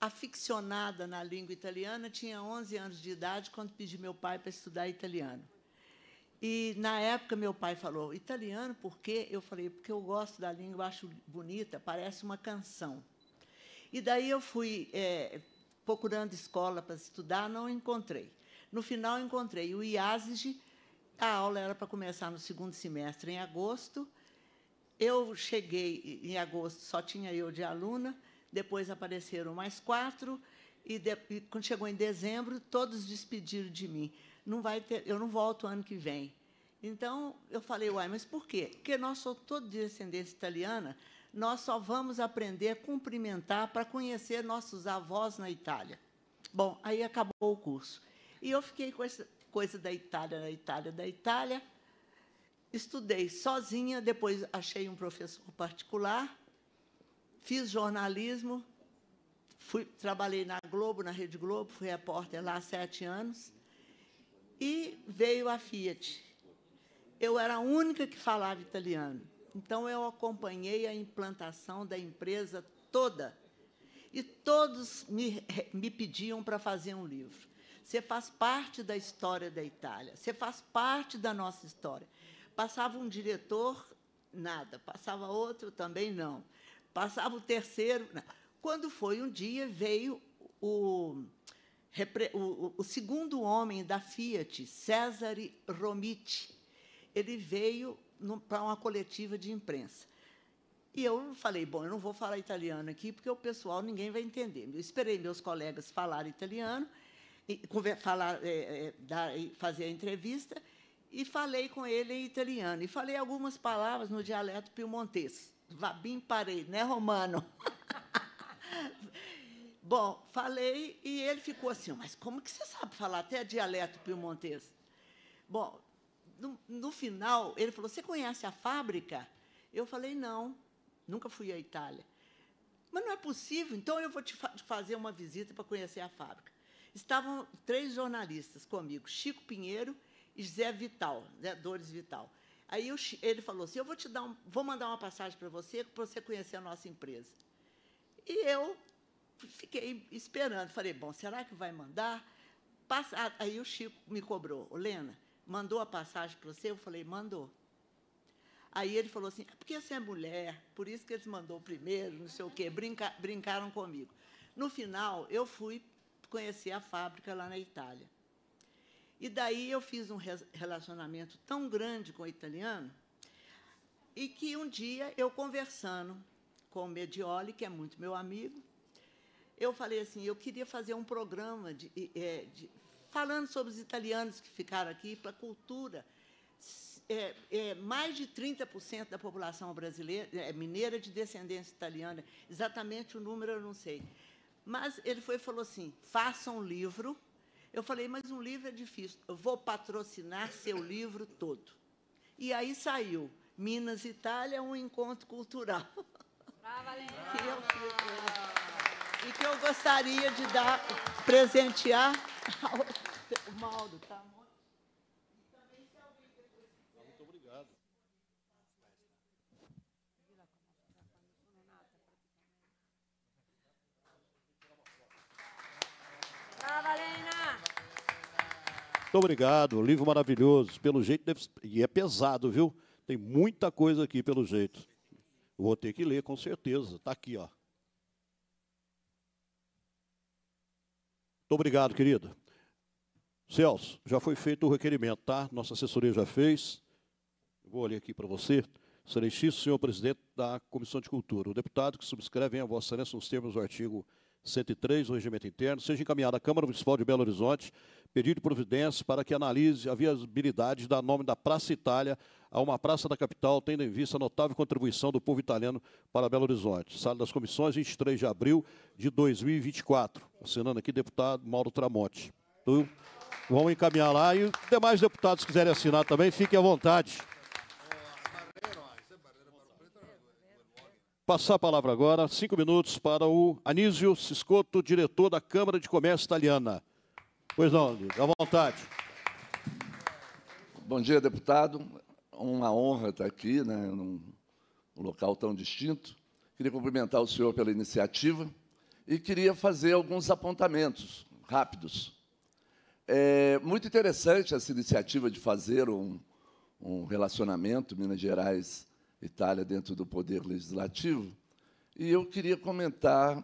aficionada na língua italiana, tinha 11 anos de idade, quando pedi meu pai para estudar italiano. E, na época, meu pai falou, italiano, por quê? Eu falei, porque eu gosto da língua, acho bonita, parece uma canção. E daí eu fui procurando escola para estudar, não encontrei. No final, encontrei o IASG, A aula era para começar no segundo semestre, em agosto. Eu cheguei em agosto, só tinha eu de aluna, depois apareceram mais 4, e quando chegou em dezembro, todos despediram de mim. Não vai ter, eu não volto ano que vem. Então, eu falei, uai, mas por quê? Porque nós somos todos de descendência italiana, nós só vamos aprender a cumprimentar para conhecer nossos avós na Itália. Bom, aí acabou o curso. E eu fiquei com essa coisa da Itália, da Itália, da Itália. Estudei sozinha, depois achei um professor particular, fiz jornalismo, trabalhei na Globo, na Rede Globo, fui repórter lá há 7 anos, e veio a Fiat. Eu era a única que falava italiano, então eu acompanhei a implantação da empresa toda, e todos me pediam para fazer um livro. Você faz parte da história da Itália, você faz parte da nossa história. Passava um diretor, nada. Passava outro, também não. Passava o terceiro, não. Quando foi um dia, veio o segundo homem da Fiat, Cesare Romiti. Ele veio para uma coletiva de imprensa. E eu falei, bom, eu não vou falar italiano aqui, porque o pessoal, ninguém vai entender. Eu esperei meus colegas falarem italiano, fazer a entrevista, e falei com ele em italiano. E falei algumas palavras no dialeto piemontês. Va bem parei, né, Romano? Bom, falei, e ele ficou assim, mas como que você sabe falar até dialeto piemontês? Bom, no final, ele falou, você conhece a fábrica? Eu falei, não, nunca fui à Itália. Mas não é possível, então eu vou te fazer uma visita para conhecer a fábrica. Estavam 3 jornalistas comigo, Chico Pinheiro e Zé Vital, Zé Dores Vital. Aí ele falou assim, eu vou te dar vou mandar uma passagem para você conhecer a nossa empresa. E eu fiquei esperando, falei, bom, será que vai mandar? Aí o Chico me cobrou, Lena, mandou a passagem para você? Eu falei, mandou. Aí ele falou assim, é porque você é mulher, por isso que eles mandou primeiro, não sei o quê, brincaram comigo. No final, eu fui conhecer a fábrica lá na Itália. E daí eu fiz um relacionamento tão grande com o italiano e que um dia eu conversando com o Medioli, que é muito meu amigo, eu falei assim, eu queria fazer um programa falando sobre os italianos que ficaram aqui para a cultura. Mais de 30% da população brasileira mineira de descendência italiana, exatamente o número eu não sei. Mas ele falou assim, faça um livro. Eu falei, mas um livro é difícil. Eu vou patrocinar seu livro todo. E aí saiu Minas e Itália, um encontro cultural. Brava, e que eu gostaria de presentear ao Mauro. Tá? Muito obrigado. Brava, Lena! Muito obrigado, livro maravilhoso. Pelo jeito, e é pesado, viu? Tem muita coisa aqui, pelo jeito. Vou ter que ler, com certeza. Está aqui, ó. Muito obrigado, querido. Celso, já foi feito o requerimento, tá? Nossa assessoria já fez. Vou olhar aqui para você. Excelentíssimo senhor presidente da Comissão de Cultura. O deputado que subscreve em a vossa excelência nos termos do artigo 103 do Regimento Interno, seja encaminhado à Câmara Municipal de Belo Horizonte, pedido de providência para que analise a viabilidade da nome da Praça Itália a uma praça da capital, tendo em vista a notável contribuição do povo italiano para Belo Horizonte. Sala das Comissões, 23 de abril de 2024. Assinando aqui, deputado Mauro Tramonte. Então, vamos encaminhar lá. E os demais deputados que quiserem assinar também, fiquem à vontade. Passar a palavra agora, 5 minutos, para o Anísio Siscotto, diretor da Câmara de Comércio Italiana. Pois não, à vontade. Bom dia, deputado. Uma honra estar aqui, né, num local tão distinto. Queria cumprimentar o senhor pela iniciativa e queria fazer alguns apontamentos rápidos. É muito interessante essa iniciativa de fazer um relacionamento Minas Gerais Itália dentro do Poder Legislativo, e eu queria comentar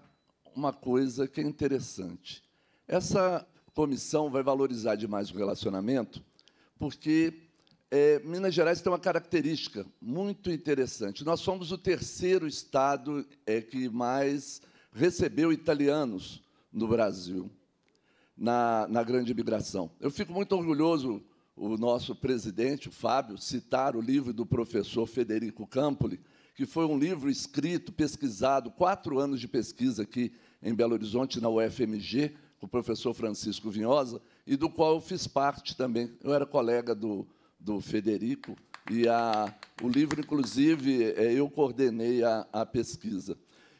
uma coisa que é interessante. Essa comissão vai valorizar demais o relacionamento, porque Minas Gerais tem uma característica muito interessante. Nós somos o terceiro estado que mais recebeu italianos no Brasil, na grande imigração. Eu fico muito orgulhoso, o nosso presidente, o Fábio, citar o livro do professor Federico Campoli, que foi um livro escrito, pesquisado, 4 anos de pesquisa aqui em Belo Horizonte, na UFMG, com o professor Francisco Vinhosa, e do qual eu fiz parte também. Eu era colega do Federico, e o livro, inclusive, eu coordenei a pesquisa.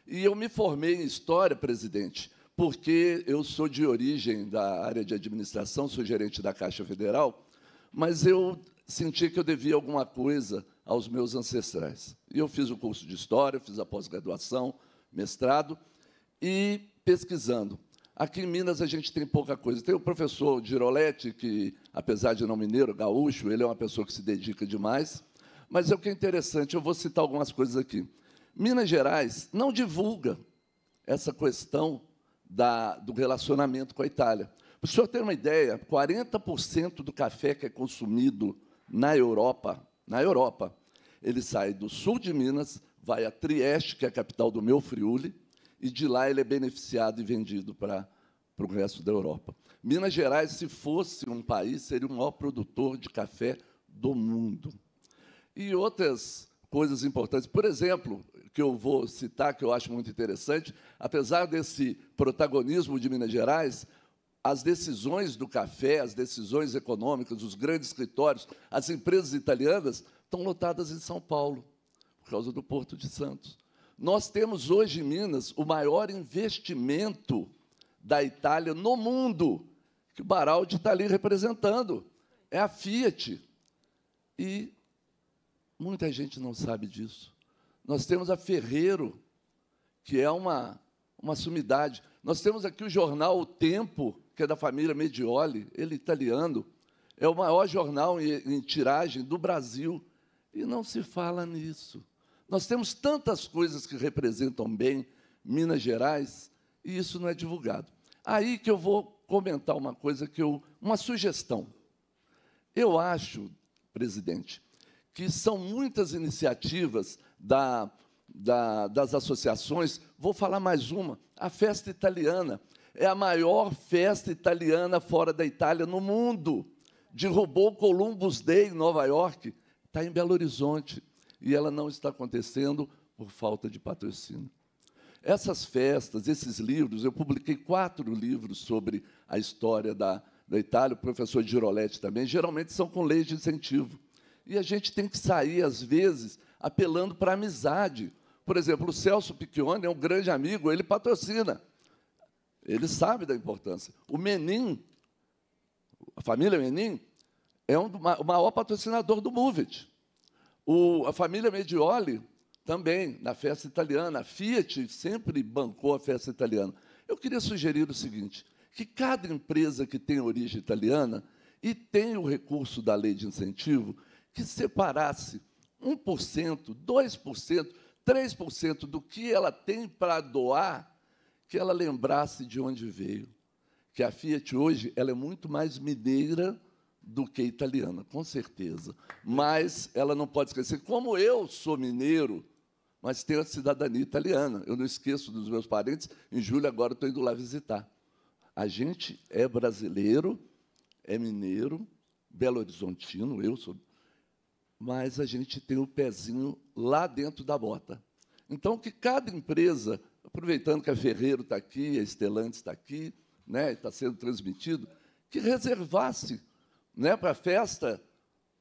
E eu me formei em História, presidente, porque eu sou de origem da área de administração, sou gerente da Caixa Federal, mas eu senti que eu devia alguma coisa aos meus ancestrais. E eu fiz o curso de História, fiz a pós-graduação, mestrado, e pesquisando. Aqui em Minas a gente tem pouca coisa. Tem o professor Giroletti, que, apesar de não mineiro, gaúcho, ele é uma pessoa que se dedica demais. Mas é o que é interessante, eu vou citar algumas coisas aqui. Minas Gerais não divulga essa questão do relacionamento com a Itália. Para o senhor ter uma ideia, 40% do café que é consumido na Europa, ele sai do sul de Minas, vai a Trieste, que é a capital do meu Friuli, e de lá ele é beneficiado e vendido para o resto da Europa. Minas Gerais, se fosse um país, seria o maior produtor de café do mundo. E outras coisas importantes, por exemplo, que eu vou citar, que eu acho muito interessante, apesar desse protagonismo de Minas Gerais, as decisões do café, as decisões econômicas, os grandes escritórios, as empresas italianas estão lotadas em São Paulo, por causa do Porto de Santos. Nós temos hoje em Minas o maior investimento da Itália no mundo, que o Baraldi está ali representando. É a Fiat. E muita gente não sabe disso. Nós temos a Ferreiro, que é uma sumidade. Nós temos aqui o jornal O Tempo, que é da família Medioli, ele italiano. É o maior jornal em tiragem do Brasil. E não se fala nisso. Nós temos tantas coisas que representam bem Minas Gerais e isso não é divulgado. Aí que eu vou comentar uma coisa, uma sugestão. Eu acho, presidente, que são muitas iniciativas das associações. Vou falar mais uma. A festa italiana é a maior festa italiana fora da Itália no mundo. Derrubou o Columbus Day em Nova York. Está em Belo Horizonte. E ela não está acontecendo por falta de patrocínio. Essas festas, esses livros, eu publiquei 4 livros sobre a história da Itália, o professor Giroletti também, geralmente são com leis de incentivo. E a gente tem que sair, às vezes, apelando para a amizade. Por exemplo, o Celso Picchioni é um grande amigo, ele patrocina. Ele sabe da importância. O Menin, a família Menin, é o maior patrocinador do Moovit. A família Medioli também, na festa italiana. A Fiat sempre bancou a festa italiana. Eu queria sugerir o seguinte, que cada empresa que tem origem italiana e tem o recurso da lei de incentivo, que separasse 1%, 2%, 3% do que ela tem para doar, que ela lembrasse de onde veio. Que a Fiat hoje ela é muito mais mineira do que italiana, com certeza. Mas ela não pode esquecer. Como eu sou mineiro, mas tenho a cidadania italiana, eu não esqueço dos meus parentes. Em julho, agora, estou indo lá visitar. A gente é brasileiro, é mineiro, belo-horizontino, eu sou, mas a gente tem o pezinho lá dentro da bota. Então, que cada empresa, aproveitando que a Ferreiro está aqui, a Stellantis está aqui, né, está sendo transmitido, que reservasse, né, para a festa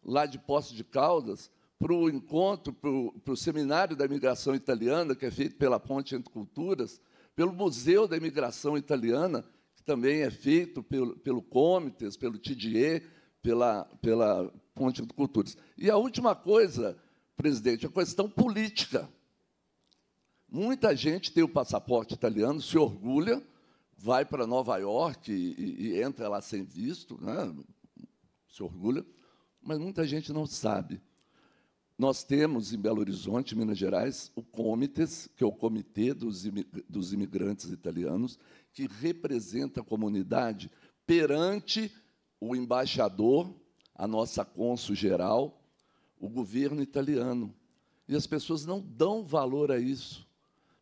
lá de Poços de Caldas, para o encontro, para o seminário da imigração italiana, que é feito pela Ponte Entre Culturas, pelo Museu da Imigração Italiana, que também é feito pelo Comites, pelo Tidier, pela Ponte Entre Culturas. E a última coisa, presidente, é a questão política. Muita gente tem o passaporte italiano, se orgulha, vai para Nova York e entra lá sem visto, né? Se orgulha, mas muita gente não sabe. Nós temos, em Belo Horizonte, Minas Gerais, o Comites, que é o Comitê dos Imigrantes Italianos, que representa a comunidade perante o embaixador, a nossa cônsul geral, o governo italiano. E as pessoas não dão valor a isso.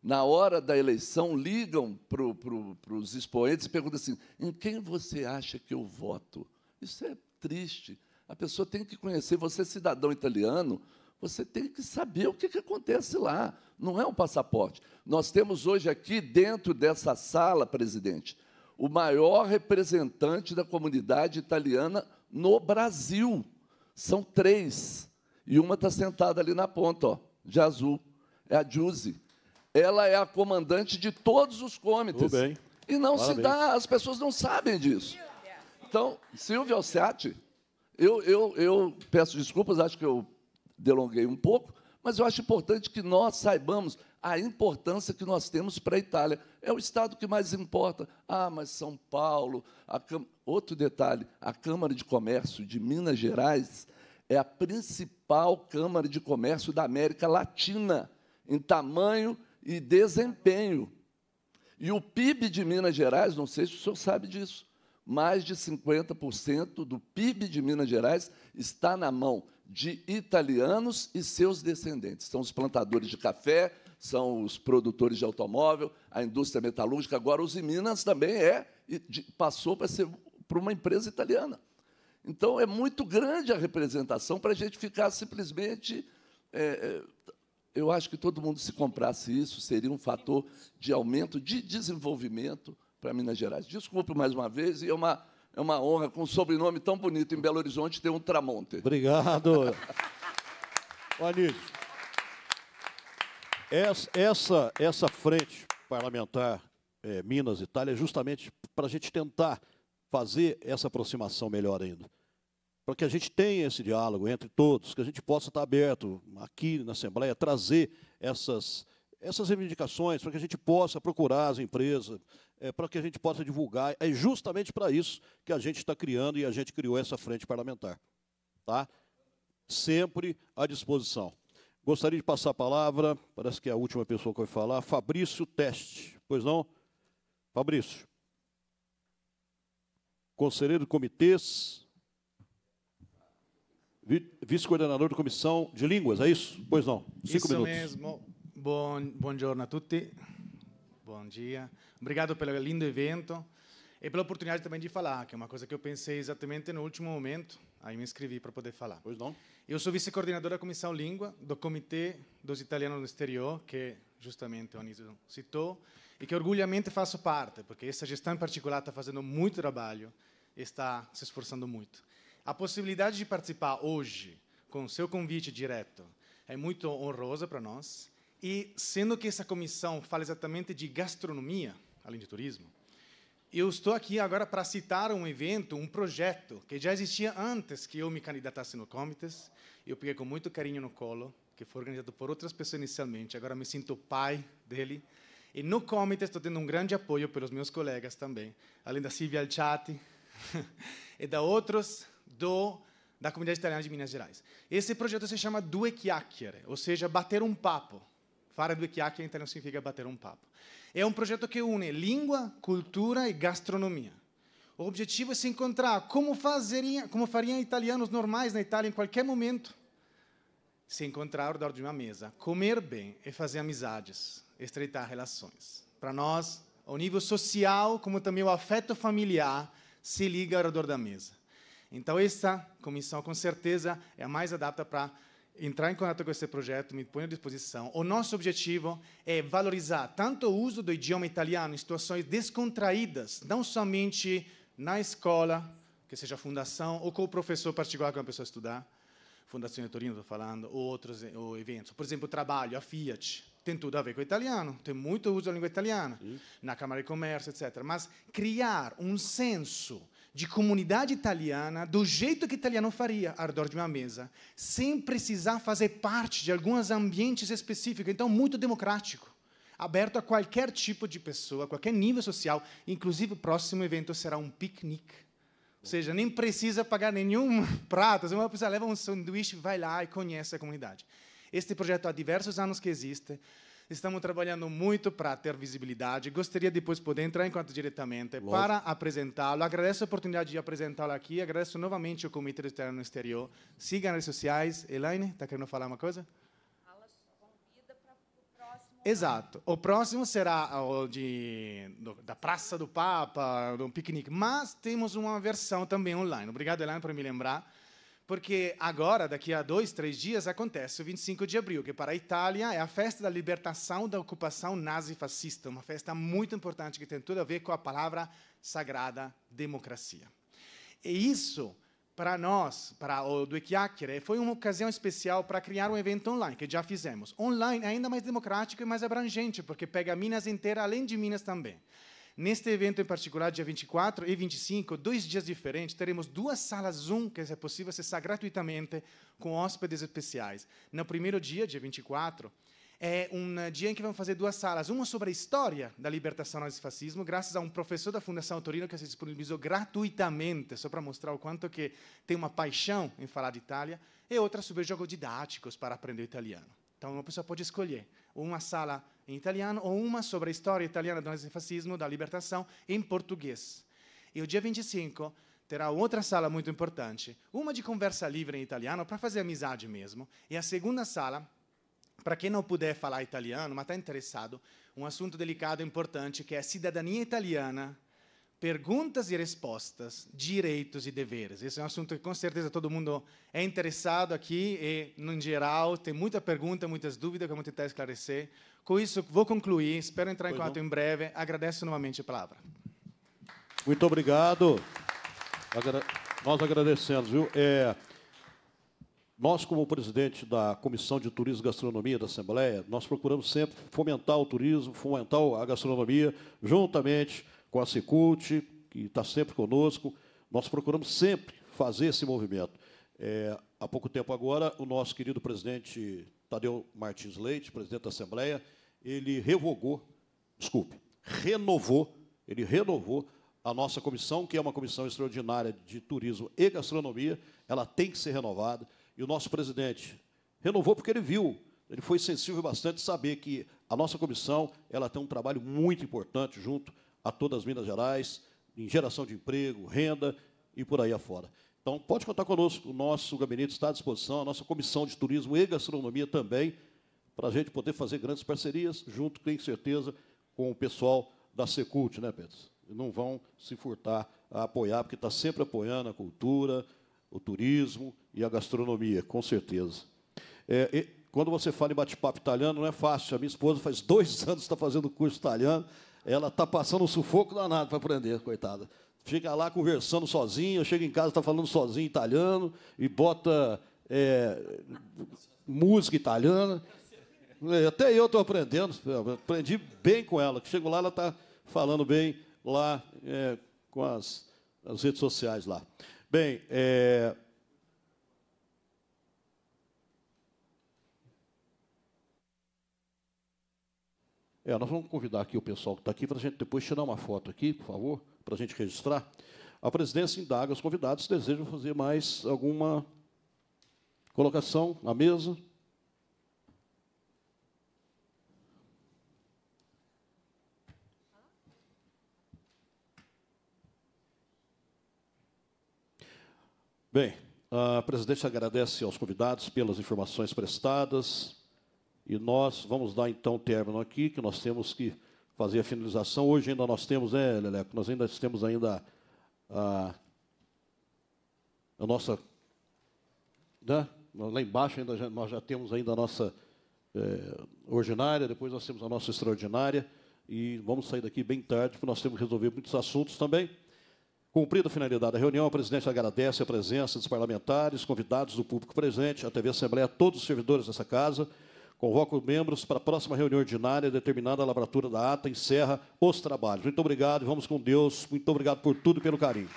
Na hora da eleição, ligam para os expoentes e perguntam assim, em quem você acha que eu voto? Isso é triste. A pessoa tem que conhecer, você, cidadão italiano, você tem que saber o que acontece lá. Não é um passaporte. Nós temos hoje aqui, dentro dessa sala, presidente, o maior representante da comunidade italiana no Brasil. São 3. E uma está sentada ali na ponta, ó, de azul. É a Giusy. Ela é a comandante de todos os comitês. Bem. E não Parabéns. Se dá, as pessoas não sabem disso. Então, Silvia Alciati, eu peço desculpas, acho que eu delonguei um pouco, mas eu acho importante que nós saibamos a importância que nós temos para a Itália. É o Estado que mais importa. Ah, mas São Paulo... Outro detalhe, a Câmara de Comércio de Minas Gerais é a principal Câmara de Comércio da América Latina, em tamanho e desempenho. E o PIB de Minas Gerais, não sei se o senhor sabe disso, mais de 50% do PIB de Minas Gerais está na mão de italianos e seus descendentes. São os plantadores de café, são os produtores de automóvel, a indústria metalúrgica. Agora, os Minas também passou para ser para uma empresa italiana. Então, é muito grande a representação para a gente ficar simplesmente... eu acho que todo mundo, se comprasse isso, seria um fator de aumento, de desenvolvimento para Minas Gerais. Desculpe mais uma vez, e é uma honra, com um sobrenome tão bonito em Belo Horizonte, ter um Tramonte. Obrigado. Anísio, essa frente parlamentar Minas e Itália é justamente para a gente tentar fazer essa aproximação melhor ainda, para que a gente tenha esse diálogo entre todos, que a gente possa estar aberto aqui na Assembleia, trazer essas reivindicações, para que a gente possa procurar as empresas, para que a gente possa divulgar. É justamente para isso que a gente está criando, e a gente criou essa frente parlamentar. Tá? Sempre à disposição. Gostaria de passar a palavra, parece que é a última pessoa que vai falar, Fabrício Teste. Pois não? Fabrício. Conselheiro de Comitês, vice-coordenador da Comissão de Línguas, é isso? Pois não, 5 minutos. Isso mesmo. Bom dia a todos. Bom dia. Obrigado pelo lindo evento e pela oportunidade também de falar, que é uma coisa que eu pensei exatamente no último momento, aí me inscrevi para poder falar. Pois não. Eu sou vice-coordenador da Comissão Língua, do Comitê dos Italianos no Exterior, que justamente o Anísio citou, e que orgulhosamente faço parte, porque essa gestão em particular está fazendo muito trabalho e está se esforçando muito. A possibilidade de participar hoje, com o seu convite direto, é muito honrosa para nós. E, sendo que essa comissão fala exatamente de gastronomia, além de turismo, eu estou aqui agora para citar um evento, um projeto, que já existia antes que eu me candidatasse no Comites. Eu peguei com muito carinho no colo, que foi organizado por outras pessoas inicialmente, agora me sinto pai dele. E no Comites estou tendo um grande apoio pelos meus colegas também, além da Silvia Alciati e da outros da comunidade italiana de Minas Gerais. Esse projeto se chama Due Chiacchiere, ou seja, bater um papo. Fare due chiacchiere, então, significa bater um papo. É um projeto que une língua, cultura e gastronomia. O objetivo é se encontrar como fariam italianos normais na Itália em qualquer momento. Se encontrar ao redor de uma mesa, comer bem e fazer amizades, estreitar relações. Para nós, ao nível social, como também o afeto familiar, se liga ao redor da mesa. Então, essa comissão, com certeza, é a mais adapta para entrar em contato com esse projeto, me ponho à disposição. O nosso objetivo é valorizar tanto o uso do idioma italiano em situações descontraídas, não somente na escola, que seja a fundação, ou com o professor particular que uma pessoa estudar, Fundação de Torino, estou falando, ou outros eventos. Por exemplo, o trabalho, a Fiat, tem tudo a ver com o italiano, tem muito uso da língua italiana, na Câmara de Comércio, etc. Mas criar um senso de comunidade italiana, do jeito que o italiano faria, ao redor de uma mesa, sem precisar fazer parte de alguns ambientes específicos, então muito democrático, aberto a qualquer tipo de pessoa, qualquer nível social, inclusive o próximo evento será um piquenique. Ou seja, nem precisa pagar nenhum prato, se uma pessoa leva um sanduíche, vai lá e conhece a comunidade. Este projeto há diversos anos que existe, Estamos trabalhando muito para ter visibilidade. Gostaria depois poder entrar em contato diretamente Lógico. Para apresentá-lo. Agradeço a oportunidade de apresentá-lo aqui. Agradeço novamente o Comitê do Externo e Exterior. Sigam as redes sociais. Elaine, está querendo falar uma coisa? Exato. O próximo será o da Praça do Papa, do piquenique, mas temos uma versão também online. Obrigado, Elaine, por me lembrar, porque agora, daqui a 2, 3 dias, acontece o 25 de abril, que para a Itália é a festa da libertação da ocupação nazi-fascista, uma festa muito importante que tem tudo a ver com a palavra sagrada democracia. E isso... Para nós, para o Due Chiacchiere, foi uma ocasião especial para criar um evento online, que já fizemos. Online é ainda mais democrático e mais abrangente, porque pega Minas inteira, além de Minas também. Neste evento em particular, dia 24 e 25, 2 dias diferentes, teremos 2 salas Zoom, que é possível acessar gratuitamente, com hóspedes especiais. No primeiro dia, dia 24, é um dia em que vamos fazer 2 salas, uma sobre a história da libertação nazifascismo, graças a um professor da Fundação Torino que se disponibilizou gratuitamente, só para mostrar o quanto que tem uma paixão em falar de Itália, e outra sobre jogos didáticos para aprender italiano. Então, uma pessoa pode escolher uma sala em italiano ou uma sobre a história italiana do nazifascismo, da libertação, em português. E o dia 25... terá outra sala muito importante, uma de conversa livre em italiano, para fazer amizade mesmo, e a segunda sala, para quem não puder falar italiano, mas está interessado, um assunto delicado e importante, que é a cidadania italiana, perguntas e respostas, direitos e deveres. Esse é um assunto que, com certeza, todo mundo é interessado aqui e, no geral, tem muita pergunta, muitas dúvidas que vamos tentar esclarecer. Com isso, vou concluir, espero entrar em contato em breve. Agradeço novamente a palavra. Muito obrigado. Nós agradecemos, viu? Nós, como presidente da Comissão de Turismo e Gastronomia da Assembleia, nós procuramos sempre fomentar o turismo, fomentar a gastronomia, juntamente com a Sicult, que está sempre conosco. Nós procuramos sempre fazer esse movimento. Há pouco tempo agora, o nosso querido presidente Tadeu Martins Leite, presidente da Assembleia, ele renovou a nossa comissão, que é uma comissão extraordinária de turismo e gastronomia. Ela tem que ser renovada. E o nosso presidente renovou porque ele viu, ele foi sensível bastante saber que a nossa comissão ela tem um trabalho muito importante junto a todas as Minas Gerais, em geração de emprego, renda e por aí afora. Então, pode contar conosco, o nosso gabinete está à disposição, a nossa comissão de turismo e gastronomia também, para a gente poder fazer grandes parcerias, junto, tenho certeza, com o pessoal da Secult, né, Pedro? Não vão se furtar a apoiar, porque está sempre apoiando a cultura, o turismo e a gastronomia, com certeza. Quando você fala em bate-papo italiano, não é fácil. A minha esposa faz 2 anos está fazendo curso italiano, ela está passando um sufoco danado para aprender, coitada. Chega lá conversando sozinha, chega em casa, está falando sozinha italiano e bota música italiana. Até eu estou aprendendo, aprendi bem com ela. Chego lá, ela está falando bem lá com as redes sociais lá. Bem, nós vamos convidar aqui o pessoal que está aqui para a gente depois tirar uma foto aqui, por favor, para a gente registrar. A presidência indaga os convidados se desejam fazer mais alguma colocação na mesa. Bem, a presidente agradece aos convidados pelas informações prestadas e nós vamos dar, então, o término aqui, que nós temos que fazer a finalização. Hoje ainda nós temos, Leleco, nós ainda temos ainda a nossa... Né? Lá embaixo ainda nós já temos ainda a nossa ordinária, depois nós temos a nossa extraordinária e vamos sair daqui bem tarde, porque nós temos que resolver muitos assuntos também. Cumprida a finalidade da reunião, a presidente agradece a presença dos parlamentares, convidados do público presente, a TV Assembleia, todos os servidores dessa casa. Convoco os membros para a próxima reunião ordinária, determinada a lavratura da ata, encerra os trabalhos. Muito obrigado e vamos com Deus. Muito obrigado por tudo e pelo carinho.